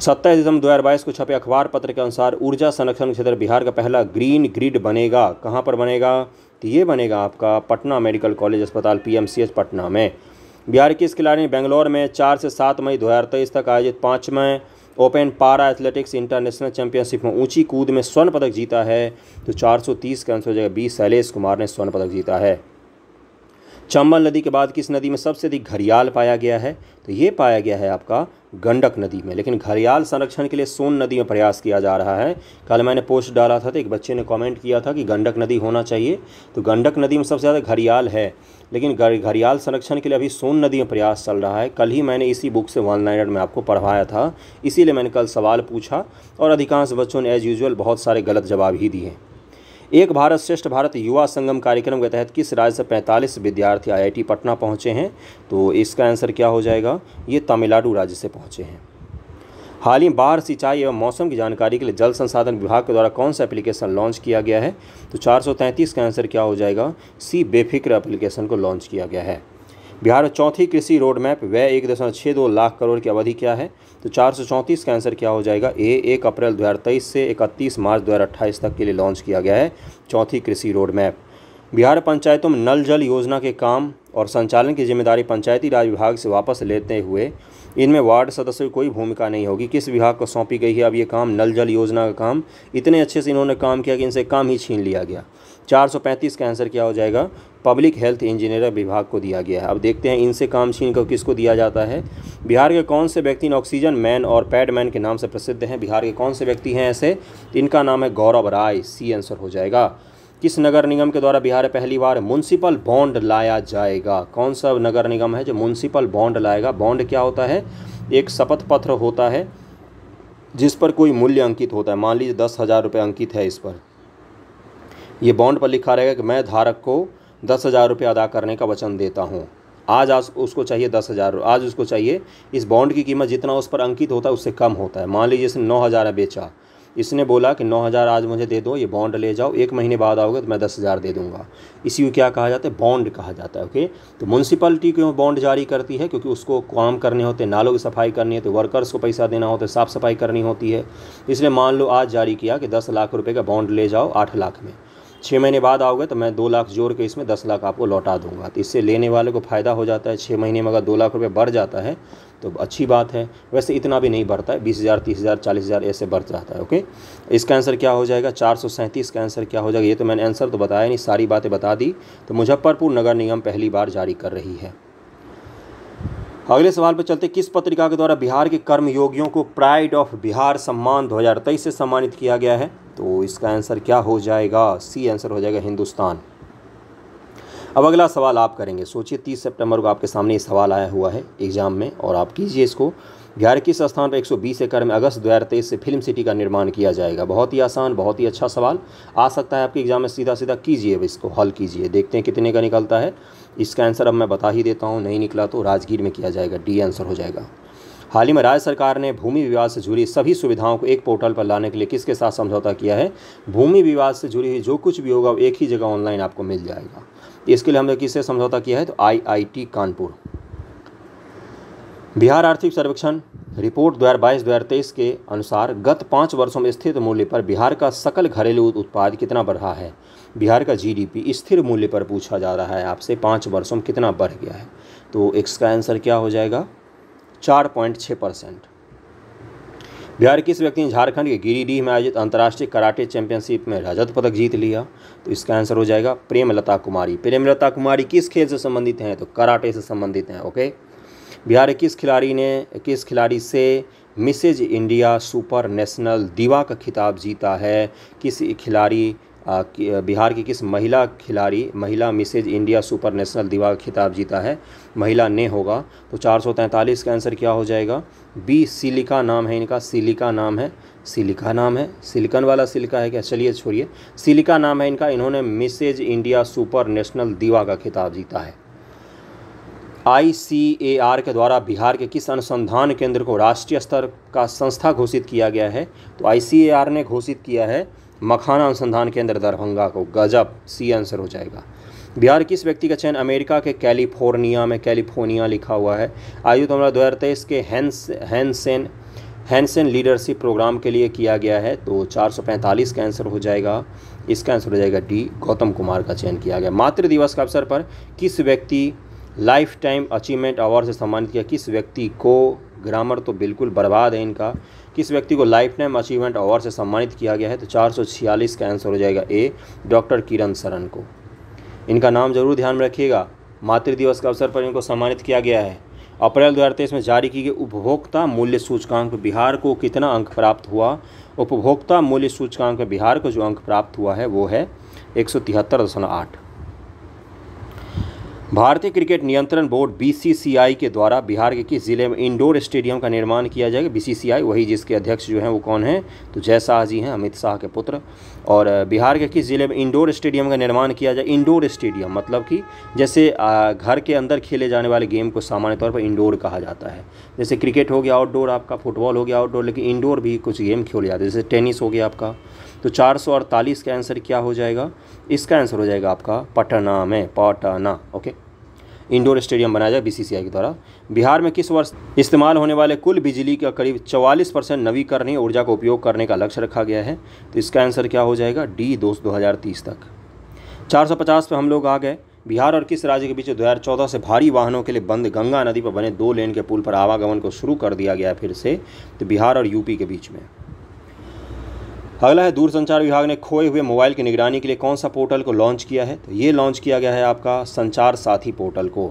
सत्ताईस दिसंबर दो हज़ार बाईस को छपे अखबार पत्र के अनुसार ऊर्जा संरक्षण क्षेत्र बिहार का पहला ग्रीन ग्रिड बनेगा। कहाँ पर बनेगा? तो ये बनेगा आपका पटना मेडिकल कॉलेज अस्पताल, पीएमसीएच पटना में। बिहार के इस खिलाड़ी ने बेंगलोर में चार से सात मई दो हज़ार तेईस तक आयोजित पाँचवें ओपन पारा एथलेटिक्स इंटरनेशनल चैंपियनशिप में ऊंची कूद में स्वर्ण पदक जीता है। तो चार सौ तीस का आंसर हो जाएगा बी, शैलेश कुमार ने स्वर्ण पदक जीता है। चंबल नदी के बाद किस नदी में सबसे अधिक घड़ियाल पाया गया है? तो ये पाया गया है आपका गंडक नदी में, लेकिन घड़ियाल संरक्षण के लिए सोन नदी में प्रयास किया जा रहा है। कल मैंने पोस्ट डाला था तो एक बच्चे ने कमेंट किया था कि गंडक नदी होना चाहिए, तो गंडक नदी में सबसे ज़्यादा घड़ियाल है, लेकिन घड़ियाल संरक्षण के लिए अभी सोन नदी में प्रयास चल रहा है। कल ही मैंने इसी बुक से वन लाइनर में आपको पढ़वाया था, इसीलिए मैंने कल सवाल पूछा और अधिकांश बच्चों ने एज यूजुअल बहुत सारे गलत जवाब ही दिए। एक भारत श्रेष्ठ भारत युवा संगम कार्यक्रम के तहत किस राज्य से पैंतालीस विद्यार्थी आईआईटी पटना पहुंचे हैं? तो इसका आंसर क्या हो जाएगा? ये तमिलनाडु राज्य से पहुंचे हैं। हाल ही में बाढ़, सिंचाई एवं मौसम की जानकारी के लिए जल संसाधन विभाग के द्वारा कौन सा एप्लीकेशन लॉन्च किया गया है? तो चार सौ तैंतीस का आंसर क्या हो जाएगा? सी, बेफिक्र एप्लीकेशन को लॉन्च किया गया है। बिहार में चौथी कृषि रोड मैप व्यय एक दशमलव छः दो लाख करोड़ की अवधि क्या है? तो चार सौ चौंतीस का आंसर क्या हो जाएगा? ए, एक अप्रैल दो हज़ार तेईस से इकतीस मार्च दो हज़ार अट्ठाईस तक के लिए लॉन्च किया गया है चौथी कृषि रोड मैप। बिहार पंचायतों में नल जल योजना के काम और संचालन की जिम्मेदारी पंचायती राज विभाग से वापस लेते हुए इनमें वार्ड सदस्यों की कोई भूमिका नहीं होगी। किस विभाग को सौंपी गई है अब ये काम? नल जल योजना का काम इतने अच्छे से इन्होंने काम किया कि इनसे काम ही छीन लिया गया। चार सौ पैंतीस का आंसर क्या हो जाएगा? पब्लिक हेल्थ इंजीनियर विभाग को दिया गया है। अब देखते हैं इनसे काम छीन कर किसको दिया जाता है। बिहार के कौन से व्यक्ति ऑक्सीजन मैन और पैड मैन के नाम से प्रसिद्ध हैं? बिहार के कौन से व्यक्ति हैं ऐसे? इनका नाम है गौरव राय, सी आंसर हो जाएगा। किस नगर निगम के द्वारा बिहार में पहली बार म्युनिसिपल बॉन्ड लाया जाएगा? कौन सा नगर निगम है जो म्युनिसिपल बॉन्ड लाएगा? बॉन्ड क्या होता है? एक शपथ पत्र होता है जिस पर कोई मूल्य अंकित होता है, मान लीजिए दस हज़ार रुपये अंकित है इस पर। ये बॉन्ड पर लिखा रहेगा कि मैं धारक को दस हज़ार रुपये अदा करने का वचन देता हूँ। आज आज उसको चाहिए दस हज़ार, आज उसको चाहिए। इस बॉन्ड की कीमत जितना उस पर अंकित होता है उससे कम होता है। मान लीजिए इसने नौ हज़ार है बेचा, इसने बोला कि नौ हज़ार आज मुझे दे दो, ये बॉन्ड ले जाओ, एक महीने बाद आओगे तो मैं दस हज़ार दे दूंगा। इसी को क्या कहा जाता है? बॉन्ड कहा जाता है। ओके, तो म्यूनसिपलिटी क्यों बॉन्ड जारी करती है? क्योंकि उसको काम करने होते, नालों की सफाई करनी है, तो वर्कर्स को पैसा देना होता है, साफ़ सफाई करनी होती है। इसलिए मान लो आज जारी किया कि दस लाख रुपये का बॉन्ड ले जाओ आठ लाख में, छः महीने बाद आओगे तो मैं दो लाख जोड़ के इसमें दस लाख आपको लौटा दूंगा। तो इससे लेने वाले को फ़ायदा हो जाता है। छः महीने में अगर दो लाख रुपये बढ़ जाता है तो अच्छी बात है। वैसे इतना भी नहीं बढ़ता है, बीस हज़ार तीस हज़ार चालीस हज़ार ऐसे बढ़ जाता है। ओके, इसका आंसर क्या हो जाएगा? चार सौ सैंतीस का आंसर क्या हो जाएगा? ये तो मैंने आंसर तो बताया नहीं, सारी बातें बता दी। तो मुजफ्फरपुर नगर निगम पहली बार जारी कर रही है। अगले सवाल पर चलते, किस पत्रिका के द्वारा बिहार के कर्मयोगियों को प्राइड ऑफ बिहार सम्मान दो हज़ार तेईस से सम्मानित किया गया है? तो इसका आंसर क्या हो जाएगा? सी आंसर हो जाएगा, हिंदुस्तान। अब अगला सवाल आप करेंगे, सोचिए तीस सितंबर को आपके सामने ये सवाल आया हुआ है एग्जाम में और आप कीजिए इसको। बिहार किस स्थान पर एक सौ बीस एकड़ में अगस्त दो हज़ार तेईस से फिल्म सिटी का निर्माण किया जाएगा? बहुत ही आसान, बहुत ही अच्छा सवाल आ सकता है आपके एग्जाम में। सीधा सीधा कीजिए, इसको हल कीजिए, देखते हैं कितने का निकलता है। इसका आंसर अब मैं बता ही देता हूँ, नहीं निकला तो राजगीर में किया जाएगा, डी आंसर हो जाएगा। हाल ही में राज्य सरकार ने भूमि विवाद से जुड़ी सभी सुविधाओं को एक पोर्टल पर लाने के लिए किसके साथ समझौता किया है? भूमि विवाद से जुड़ी हुई जो कुछ भी होगा एक ही जगह ऑनलाइन आपको मिल जाएगा। इसके लिए हमने किससे समझौता किया है? तो आईआईटी कानपुर। बिहार आर्थिक सर्वेक्षण रिपोर्ट दो हज़ार बाईस दो हज़ार तेईस के अनुसार गत पाँच वर्षों में स्थिर मूल्य पर बिहार का सकल घरेलू उत्पाद कितना बढ़ा है? बिहार का जीडीपी स्थिर मूल्य पर पूछा जा रहा है आपसे, पाँच वर्षों में कितना बढ़ गया है? तो इसका आंसर क्या हो जाएगा? चार पॉइंट छः परसेंट। बिहार किस व्यक्ति ने झारखंड के गिरिडीह में आयोजित अंतर्राष्ट्रीय कराटे चैंपियनशिप में रजत पदक जीत लिया? तो इसका आंसर हो जाएगा प्रेमलता कुमारी। प्रेमलता कुमारी किस खेल से संबंधित हैं? तो कराटे से संबंधित हैं। ओके, बिहार के किस खिलाड़ी ने किस खिलाड़ी से मिसेज इंडिया सुपर नेशनल दिवा का खिताब जीता है। किस खिलाड़ी आ, बिहार की किस महिला खिलाड़ी महिला मिसेज इंडिया सुपर नेशनल दिवा का खिताब जीता है? महिला ने होगा। तो चार सौ तैंतालीस का आंसर क्या हो जाएगा? बी, सिलिका नाम है इनका, सिलिका नाम है, सिलिका नाम है, सिलिकन वाला सिलिका है क्या? चलिए छोड़िए, सिलिका नाम है इनका। इन्होंने मिसेज इंडिया सुपर नेशनल दिवा का खिताब जीता है। आई सी ए आर के द्वारा बिहार के किस अनुसंधान केंद्र को राष्ट्रीय स्तर का संस्था घोषित किया गया है? तो आई सी ए आर ने घोषित किया है मखाना अनुसंधान केंद्र दरभंगा को। गजब, सी आंसर हो जाएगा। बिहार किस व्यक्ति का चयन अमेरिका के कैलिफोर्निया में, कैलिफोर्निया लिखा हुआ है, आयु तमरा दो हज़ार तेईस के हैंसेन हैंसेन लीडरशिप प्रोग्राम के लिए किया गया है? तो चार सौ पैंतालीस का आंसर हो जाएगा, इसका आंसर हो जाएगा डी, गौतम कुमार का चयन किया गया। मातृ दिवस के अवसर पर किस व्यक्ति लाइफ टाइम अचीवमेंट अवार्ड से सम्मानित किया? किस व्यक्ति को, ग्रामर तो बिल्कुल बर्बाद है इनका, किस व्यक्ति को लाइफ टाइम अचीवमेंट अवार्ड से सम्मानित किया गया है? तो चार सौ छियालीस का आंसर हो जाएगा ए, डॉक्टर किरण शरण को। इनका नाम जरूर ध्यान में रखिएगा, मातृ दिवस के अवसर पर इनको सम्मानित किया गया है। अप्रैल दो हज़ार तेईस में जारी की गई उपभोक्ता मूल्य सूचकांक बिहार को कितना अंक प्राप्त हुआ? उपभोक्ता मूल्य सूचकांक बिहार को जो अंक प्राप्त हुआ है वो है एक सौ तिहत्तर दशमलव आठ। भारतीय क्रिकेट नियंत्रण बोर्ड बी सी सी आई के द्वारा बिहार के किस जिले में इंडोर स्टेडियम का निर्माण किया जाएगा? बी सी सी आई वही जिसके अध्यक्ष जो हैं वो कौन हैं? तो जय शाह जी हैं, अमित शाह के पुत्र। और बिहार के किस जिले में इंडोर स्टेडियम का निर्माण किया जाए? इंडोर स्टेडियम मतलब कि जैसे घर के अंदर खेले जाने वाले गेम को सामान्य तौर पर इंडोर कहा जाता है। जैसे क्रिकेट हो गया आउटडोर, आपका फुटबॉल हो गया आउटडोर, लेकिन इंडोर भी कुछ गेम खेले जाते हैं, जैसे टेनिस हो गया आपका। तो चार सौ अड़तालीस का आंसर क्या हो जाएगा? इसका आंसर हो जाएगा आपका पटना में, पटना। ओके, इंडोर स्टेडियम बनाया जाए बी सी सी आई के द्वारा। बिहार में किस वर्ष इस्तेमाल होने वाले कुल बिजली का करीब चौवालीस परसेंट नवीकरणीय ऊर्जा का उपयोग करने का लक्ष्य रखा गया है? तो इसका आंसर क्या हो जाएगा? डी, दोस्त दो हज़ार तीस तक। चार सौ पचास पे हम लोग आ गए। बिहार और किस राज्य के बीच दो हज़ार चौदह से भारी वाहनों के लिए बंद गंगा नदी पर बने दो लेन के पुल पर आवागमन को शुरू कर दिया गया फिर से? तो बिहार और यूपी के बीच में। अगला है, दूरसंचार विभाग ने खोए हुए मोबाइल की निगरानी के लिए कौन सा पोर्टल को लॉन्च किया है? तो ये लॉन्च किया गया है आपका संचार साथी पोर्टल को।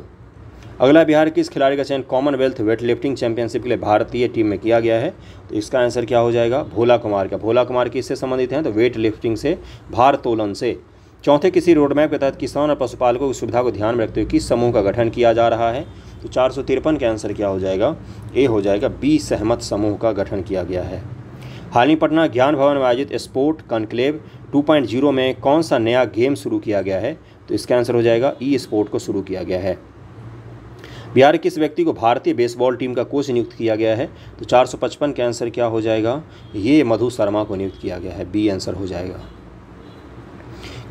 अगला, बिहार किस खिलाड़ी का चयन कॉमनवेल्थ वेटलिफ्टिंग चैंपियनशिप के लिए भारतीय टीम में किया गया है? तो इसका आंसर क्या हो जाएगा? भोला कुमार का। भोला कुमार किससे संबंधित हैं? तो वेट लिफ्टिंग से, भारोत्तोलन से। चौथे, किसी रोडमैप के तहत किसान और पशुपालकों की सुविधा को ध्यान में रखते हुए किस समूह का गठन किया जा रहा है? तो चार सौ तिरपन का आंसर क्या हो जाएगा? ए हो जाएगा, बी, सहमत समूह का गठन किया गया है। हाल ही पटना ज्ञान भवन में आयोजित sport conclave two point zero में कौन सा नया गेम शुरू किया गया है? तो इसका आंसर हो जाएगा ई स्पोर्ट को शुरू किया गया है। बिहार किस व्यक्ति को भारतीय बेसबॉल टीम का कोच नियुक्त किया गया है? तो चार सौ पचपन का आंसर क्या हो जाएगा? ये मधु शर्मा को नियुक्त किया गया है, बी आंसर हो जाएगा।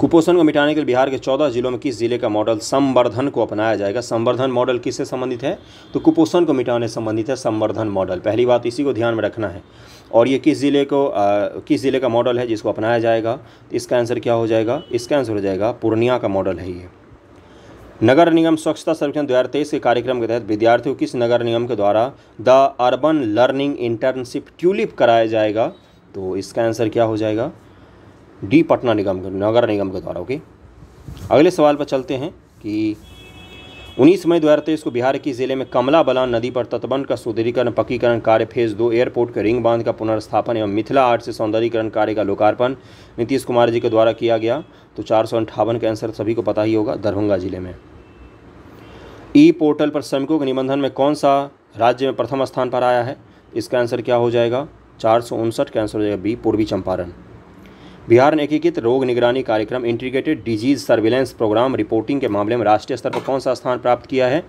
कुपोषण को मिटाने के लिए बिहार के चौदह जिलों में किस जिले का मॉडल संवर्धन को अपनाया जाएगा? संवर्धन मॉडल किससे संबंधित है? तो कुपोषण को मिटाने से संबंधित है संवर्धन मॉडल। पहली बात इसी को ध्यान में रखना है। और ये किस जिले को आ, किस जिले का मॉडल है जिसको अपनाया जाएगा? इसका आंसर क्या हो जाएगा? इसका आंसर हो जाएगा पूर्णिया का मॉडल है ये। नगर निगम स्वच्छता सर्वेक्षण दो हज़ार तेईस के कार्यक्रम के तहत विद्यार्थियों किस नगर निगम के द्वारा the urban learning internship TULIP कराया जाएगा? तो इसका आंसर क्या हो जाएगा? डी, पटना निगम, नगर निगम के द्वारा। ओके, अगले सवाल पर चलते हैं कि उन्नीस मई दो हज़ार तेईस को बिहार के जिले में कमला बलान नदी पर तटबंध का सुदृढ़ीकरण पक्कीकरण कार्य फेज दो, एयरपोर्ट के रिंग बांध का पुनर्स्थापन एवं मिथिला आर्ट से सौंदर्यीकरण कार्य का लोकार्पण नीतीश कुमार जी के द्वारा किया गया। तो चार सौ अंठावन का आंसर सभी को पता ही होगा, दरभंगा जिले में। ई पोर्टल पर श्रमिकों के निबंधन में कौन सा राज्य में प्रथम स्थान पर आया है? इसका आंसर क्या हो जाएगा? चार सौ उनसठ का आंसर हो जाएगा बी, पूर्वी चंपारण। बिहार ने एकीकृत रोग निगरानी कार्यक्रम integrated disease surveillance programme reporting के मामले में राष्ट्रीय स्तर पर कौन सा स्थान प्राप्त किया है?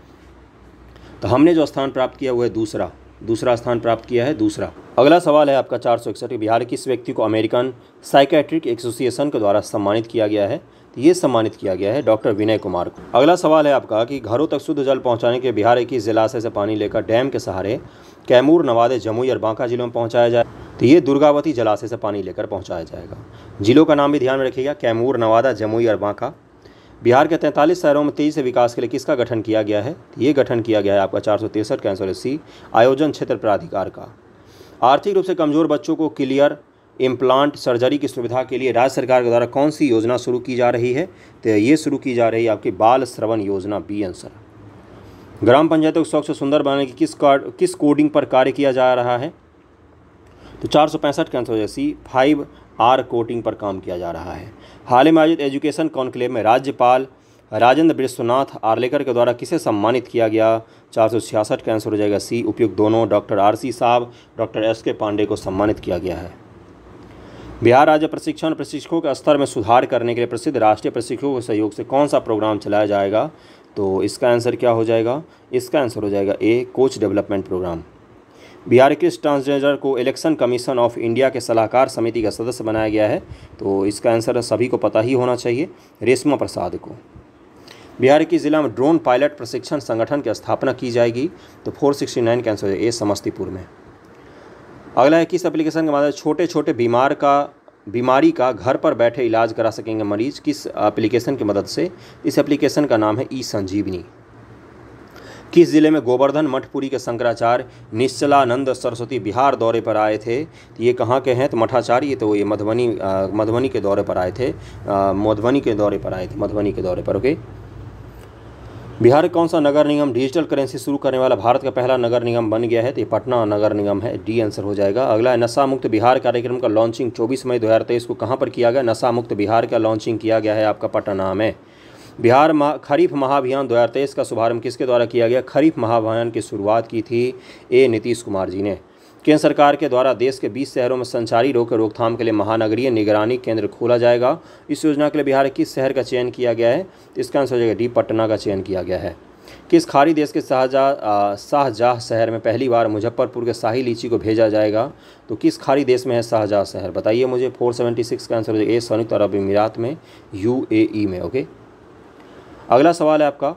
तो हमने जो स्थान प्राप्त किया हुआ है दूसरा दूसरा स्थान प्राप्त किया है दूसरा। अगला सवाल है आपका चार सौ इकसठ। बिहार किस व्यक्ति को अमेरिकन साइकेट्रिक एसोसिएशन के द्वारा सम्मानित किया गया है? तो ये सम्मानित किया गया है डॉक्टर विनय कुमार को। अगला सवाल है आपका कि घरों तक शुद्ध जल पहुँचाने के बिहार के जलाशय से पानी लेकर डैम के सहारे कैमूर, नवादा, जमुई और बांका जिलों में पहुँचाया जाए। तो ये दुर्गावती जलाशय से पानी लेकर पहुंचाया जाएगा। जिलों का नाम भी ध्यान में रखिएगा, कैमूर, नवादा, जमुई और बांका। बिहार के तैंतालीस शहरों में तेजी से विकास के लिए किसका गठन किया गया है? तो ये गठन किया गया है आपका चार सौ तिरसठ का आंसर सी, आयोजन क्षेत्र प्राधिकार का। आर्थिक रूप से कमजोर बच्चों को क्लियर इम्प्लांट सर्जरी की सुविधा के लिए राज्य सरकार के द्वारा कौन सी योजना शुरू की जा रही है? तो ये शुरू की जा रही है आपकी बाल श्रवण योजना, बी आंसर। ग्राम पंचायतों को स्वच्छ सुंदर बनाने की किस कार्ड किस कोडिंग पर कार्य किया जा रहा है? तो चार सौ पैंसठ का आंसर हो जाएगा सी, फाइव आर कोटिंग पर काम किया जा रहा है। हाल ही में आयोजित एजुकेशन कॉन्क्लेव में राज्यपाल राजेंद्र बिश्वनाथ आर्लेकर के द्वारा किसे सम्मानित किया गया? चार सौ छियासठ का आंसर हो जाएगा सी, उपयुक्त दोनों डॉक्टर आर सी साहब, डॉक्टर एस के पांडे को सम्मानित किया गया है। बिहार राज्य प्रशिक्षण प्रशिक्षकों के स्तर में सुधार करने के लिए प्रसिद्ध राष्ट्रीय प्रशिक्षकों के सहयोग से कौन सा प्रोग्राम चलाया जाएगा? तो इसका आंसर क्या हो जाएगा? इसका आंसर हो जाएगा A, coach development programme. Bihar के ट्रांसजेंडर को इलेक्शन कमीशन ऑफ इंडिया के सलाहकार समिति का सदस्य बनाया गया है, तो इसका आंसर सभी को पता ही होना चाहिए, रेशमा प्रसाद को। बिहार की जिला में ड्रोन पायलट प्रशिक्षण संगठन की स्थापना की जाएगी, तो चार सौ उनहत्तर का आंसर है ए, समस्तीपुर में। अगला है किस एप्लीकेशन के माध्यम से छोटे छोटे बीमार का बीमारी का घर पर बैठे इलाज करा सकेंगे मरीज, किस एप्लीकेशन की मदद से? इस एप्लीकेशन का नाम है ई संजीवनी। किस जिले में गोवर्धन मठपुरी के शंकराचार्य निश्चलानंद सरस्वती बिहार दौरे पर आए थे? ये कहाँ के हैं? तो मठाचार्य, तो ये मधुबनी मधुबनी के दौरे पर आए थे मधुबनी के दौरे पर आए थे मधुबनी के दौरे पर। ओके, बिहार कौन सा नगर निगम डिजिटल करेंसी शुरू करने वाला भारत का पहला नगर निगम बन गया है? तो ये पटना नगर निगम है, डी आंसर हो जाएगा। अगला है नशा मुक्त बिहार कार्यक्रम का लॉन्चिंग चौबीस मई दो हज़ार तेईस को कहाँ पर किया गया? नशा मुक्त बिहार का लॉन्चिंग किया गया है आपका पटना में। बिहार मा, खरीफ महाभियान दो हज़ार तेईस का शुभारंभ किसके द्वारा किया गया? खरीफ महाभियान की शुरुआत की थी ए, नीतीश कुमार जी ने। केंद्र सरकार के द्वारा देश के बीस शहरों में संचारी रोग के रोकथाम के लिए महानगरीय निगरानी केंद्र खोला जाएगा, इस योजना के लिए बिहार किस शहर का चयन किया गया है? इसका आंसर हो जाएगा डी, पटना का चयन किया गया है। किस खाड़ी देश के शाहजहाँ शाहजहाँ शहर में पहली बार मुजफ्फरपुर के शाही लीची को भेजा जाएगा? तो किस खाड़ी देश में है शाहजहाँ शहर, बताइए मुझे। चार सौ छिहत्तर का आंसर हो जाएगा ए, संयुक्त अरब अमीरात में, यूएई में। ओके, अगला सवाल है आपका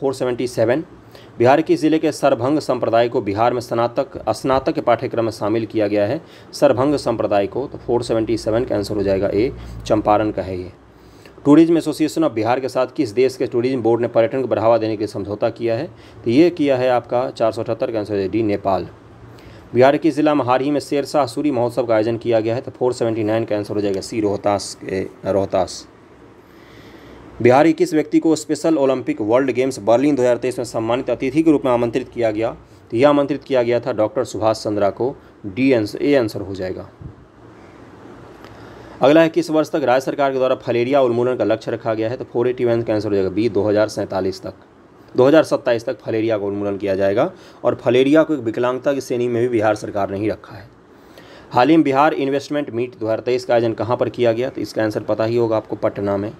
चार सौ सतहत्तर, बिहार के ज़िले के सरभंग संप्रदाय को बिहार में स्नातक स्नातक के पाठ्यक्रम में शामिल किया गया है, सरभंग संप्रदाय को, तो चार सौ सतहत्तर का आंसर हो जाएगा ए, चंपारण का है ये। टूरिज्म एसोसिएशन ऑफ बिहार के साथ किस देश के टूरिज्म बोर्ड ने पर्यटन को बढ़ावा देने के लिए समझौता किया है? तो ये किया है आपका चार सौ अठहत्तर का आंसर हो जाएगा डी, नेपाल। बिहार के ज़िला में हाल ही में शेरशाह सूरी महोत्सव का आयोजन किया गया है, तो चार सौ उन्यासी का आंसर हो जाएगा सी, रोहतास रोहतास बिहार के किस व्यक्ति को special Olympic world games Berlin दो हज़ार तेईस में सम्मानित अतिथि के रूप में आमंत्रित किया गया? तो यह आमंत्रित किया गया था डॉक्टर सुभाष चंद्रा को, डी आंसर ए आंसर हो जाएगा। अगला है किस वर्ष तक राज्य सरकार के द्वारा फलेरिया उन्मूलन का लक्ष्य रखा गया है? तो चार सौ इक्यासी का आंसर हो जाएगा बी, दो हज़ार सैंतालीस तक दो हज़ार सत्ताईस तक फलेरिया का उन्मूलन किया जाएगा, और फलेरिया को एक विकलांगता की श्रेणी में भी बिहार सरकार ने ही रखा है। हाल ही में बिहार इन्वेस्टमेंट मीट दो हज़ार तेईस का आयोजन कहाँ पर किया गया? तो इसका आंसर पता ही होगा आपको, पटना में।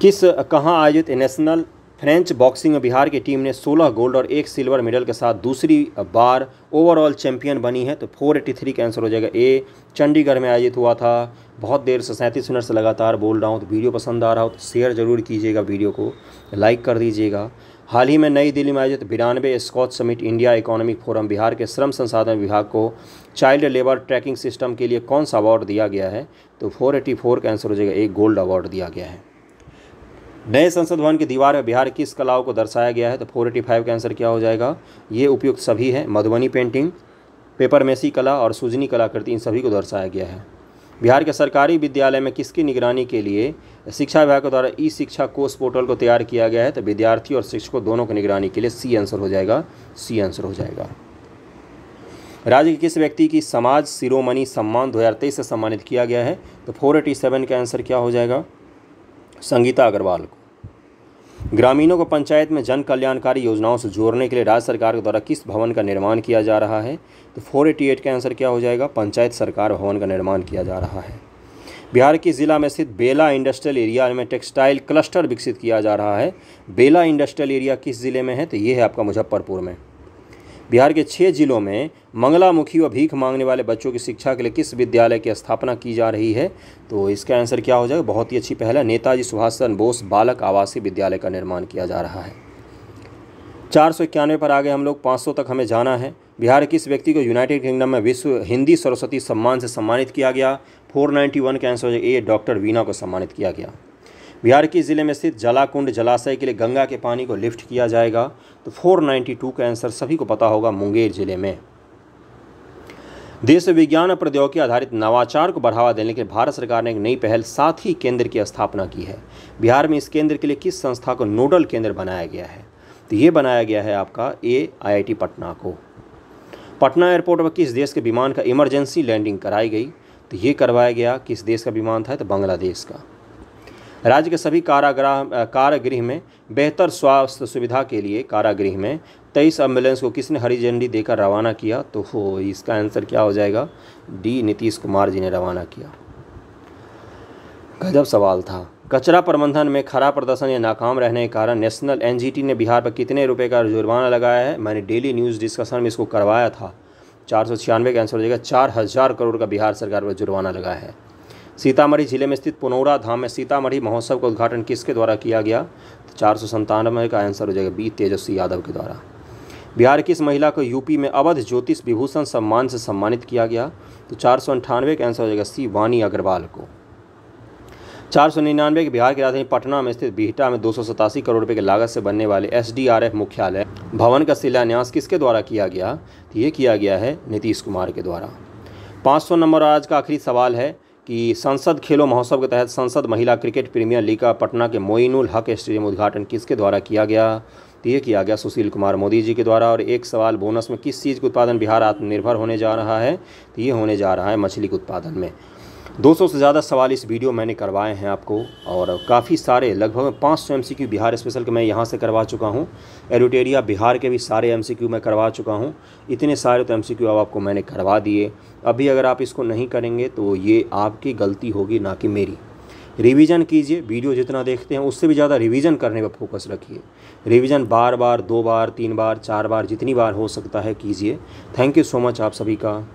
किस कहाँ आयोजित नेशनल फ्रेंच बॉक्सिंग में बिहार की टीम ने सोलह गोल्ड और एक सिल्वर मेडल के साथ दूसरी बार ओवरऑल चैंपियन बनी है? तो चार सौ तिरासी का आंसर हो जाएगा ए, चंडीगढ़ में आयोजित हुआ था। बहुत देर से सैंतीस मिनट से लगातार बोल रहा हूँ, तो वीडियो पसंद आ रहा हो तो शेयर जरूर कीजिएगा, वीडियो को लाइक कर दीजिएगा। हाल ही में नई दिल्ली में आयोजित बिरानवे Skoch summit India economic forum Bihar के श्रम संसाधन विभाग को चाइल्ड लेबर ट्रैकिंग सिस्टम के लिए कौन सा अवार्ड दिया गया है? तो चार सौ चौरासी का आंसर हो जाएगा ए, गोल्ड अवार्ड दिया गया है। नए संसद भवन की दीवार में बिहार किस कलाओं को दर्शाया गया है? तो चार सौ पचासी का आंसर क्या हो जाएगा? ये उपयुक्त सभी है, मधुबनी पेंटिंग, पेपरमेसी कला और सूजनी कलाकृति, इन सभी को दर्शाया गया है। बिहार के सरकारी विद्यालय में किसकी निगरानी के लिए शिक्षा विभाग के द्वारा ई शिक्षा कोर्स पोर्टल को तैयार किया गया है? तो विद्यार्थी और शिक्षकों दोनों की निगरानी के लिए, सी आंसर हो जाएगा सी आंसर हो जाएगा। राज्य के किस व्यक्ति की समाज शिरोमणि सम्मान दो हज़ार तेईस से सम्मानित किया गया है? तो चार सौ सत्तासी का आंसर क्या हो जाएगा? संगीता अग्रवाल को। ग्रामीणों को पंचायत में जन कल्याणकारी योजनाओं से जोड़ने के लिए राज्य सरकार के द्वारा किस भवन का निर्माण किया जा रहा है? तो चार सौ अठासी का आंसर क्या हो जाएगा? पंचायत सरकार भवन का निर्माण किया जा रहा है। बिहार के ज़िला में स्थित बेला इंडस्ट्रियल एरिया में टेक्सटाइल क्लस्टर विकसित किया जा रहा है। बेला इंडस्ट्रियल एरिया किस ज़िले में है? तो ये है आपका मुजफ्फरपुर में। बिहार के छः जिलों में मंगलामुखी व भीख मांगने वाले बच्चों की शिक्षा के लिए किस विद्यालय की स्थापना की जा रही है? तो इसका आंसर क्या हो जाएगा? बहुत ही अच्छी पहल है, नेताजी सुभाष चंद्र बोस बालक आवासीय विद्यालय का निर्माण किया जा रहा है। चार सौ इक्यानवे पर आगे हम लोग पाँच सौ तक हमें जाना है। बिहार किस व्यक्ति को यूनाइटेड किंगडम में विश्व हिंदी सरस्वती सम्मान से सम्मानित किया गया? फोर नाइन्टी वन का आंसर हो जाएगा ए, डॉक्टर वीना को सम्मानित किया गया। बिहार के ज़िले में स्थित जलाकुंड जलाशय के लिए गंगा के पानी को लिफ्ट किया जाएगा, तो चार सौ बानवे का आंसर सभी को पता होगा, मुंगेर जिले में। देश विज्ञान और प्रौद्योगिकी आधारित नवाचार को बढ़ावा देने के लिए भारत सरकार ने एक नई पहल साथी केंद्र की स्थापना की है। बिहार में इस केंद्र के लिए किस संस्था को नोडल केंद्र बनाया गया है? तो ये बनाया गया है आपका ए, आई आई टी पटना को। पटना एयरपोर्ट पर किस देश के विमान का इमरजेंसी लैंडिंग कराई गई, तो ये करवाया गया किस देश का विमान था, तो बांग्लादेश का। राज्य के सभी कारागृह कारागृह में बेहतर स्वास्थ्य सुविधा के लिए कारागृह में तेईस एम्बुलेंस को किसने हरी झंडी देकर रवाना किया, तो हो इसका आंसर क्या हो जाएगा, डी नीतीश कुमार जी ने रवाना किया। गजब सवाल था। कचरा प्रबंधन में खराब प्रदर्शन या नाकाम रहने के कारण नेशनल एनजीटी ने बिहार पर कितने रुपए का जुर्माना लगाया है, मैंने डेली न्यूज़ डिस्कशन में इसको करवाया था। चार सौ छियानवे का आंसर हो जाएगा, चार हज़ार करोड़ का बिहार सरकार पर जुर्माना लगा है। सीतामढ़ी जिले में स्थित पुनौरा धाम में सीतामढ़ी महोत्सव का उद्घाटन किसके द्वारा किया गया, तो चार सौ संतानवे का आंसर हो जाएगा बी तेजस्वी यादव के द्वारा। बिहार की इस महिला को यूपी में अवध ज्योतिष विभूषण सम्मान से सम्मानित किया गया, तो चार सौ अंठानवे का आंसर हो जाएगा सी वानी अग्रवाल को। चार सौ निन्यानवे के बिहार की राजधानी पटना में स्थित बिहटा में दो सौ सतासी करोड़ रुपये की लागत से बनने वाले एसडीआरएफ मुख्यालय भवन का शिलान्यास किसके द्वारा किया गया, तो ये किया गया है नीतीश कुमार के द्वारा। पाँच सौ नंबर आज का आखिरी सवाल है कि संसद खेलों महोत्सव के तहत संसद महिला क्रिकेट प्रीमियर लीग का पटना के मोइनुल हक स्टेडियम उद्घाटन किसके द्वारा किया गया, तो ये किया गया सुशील कुमार मोदी जी के द्वारा। और एक सवाल बोनस में, किस चीज़ का उत्पादन बिहार आत्मनिर्भर होने जा रहा है, तो ये होने जा रहा है मछली के उत्पादन में। दो सौ से ज़्यादा सवाल इस वीडियो मैंने करवाए हैं आपको, और काफ़ी सारे लगभग पाँच सौ M C Q Bihar special के मैं यहाँ से करवा चुका हूँ, एडुटेरिया बिहार के भी सारे एम सी क्यू मैं करवा चुका हूँ। इतने सारे तो एम सी क्यू अब आपको मैंने करवा दिए। अभी अगर आप इसको नहीं करेंगे तो ये आपकी गलती होगी, ना कि मेरी। रिवीजन कीजिए, वीडियो जितना देखते हैं उससे भी ज़्यादा रिवीजन करने पर फोकस रखिए। रिवीजन बार बार, दो बार, तीन बार, चार बार, जितनी बार हो सकता है कीजिए। थैंक यू सो मच आप सभी का।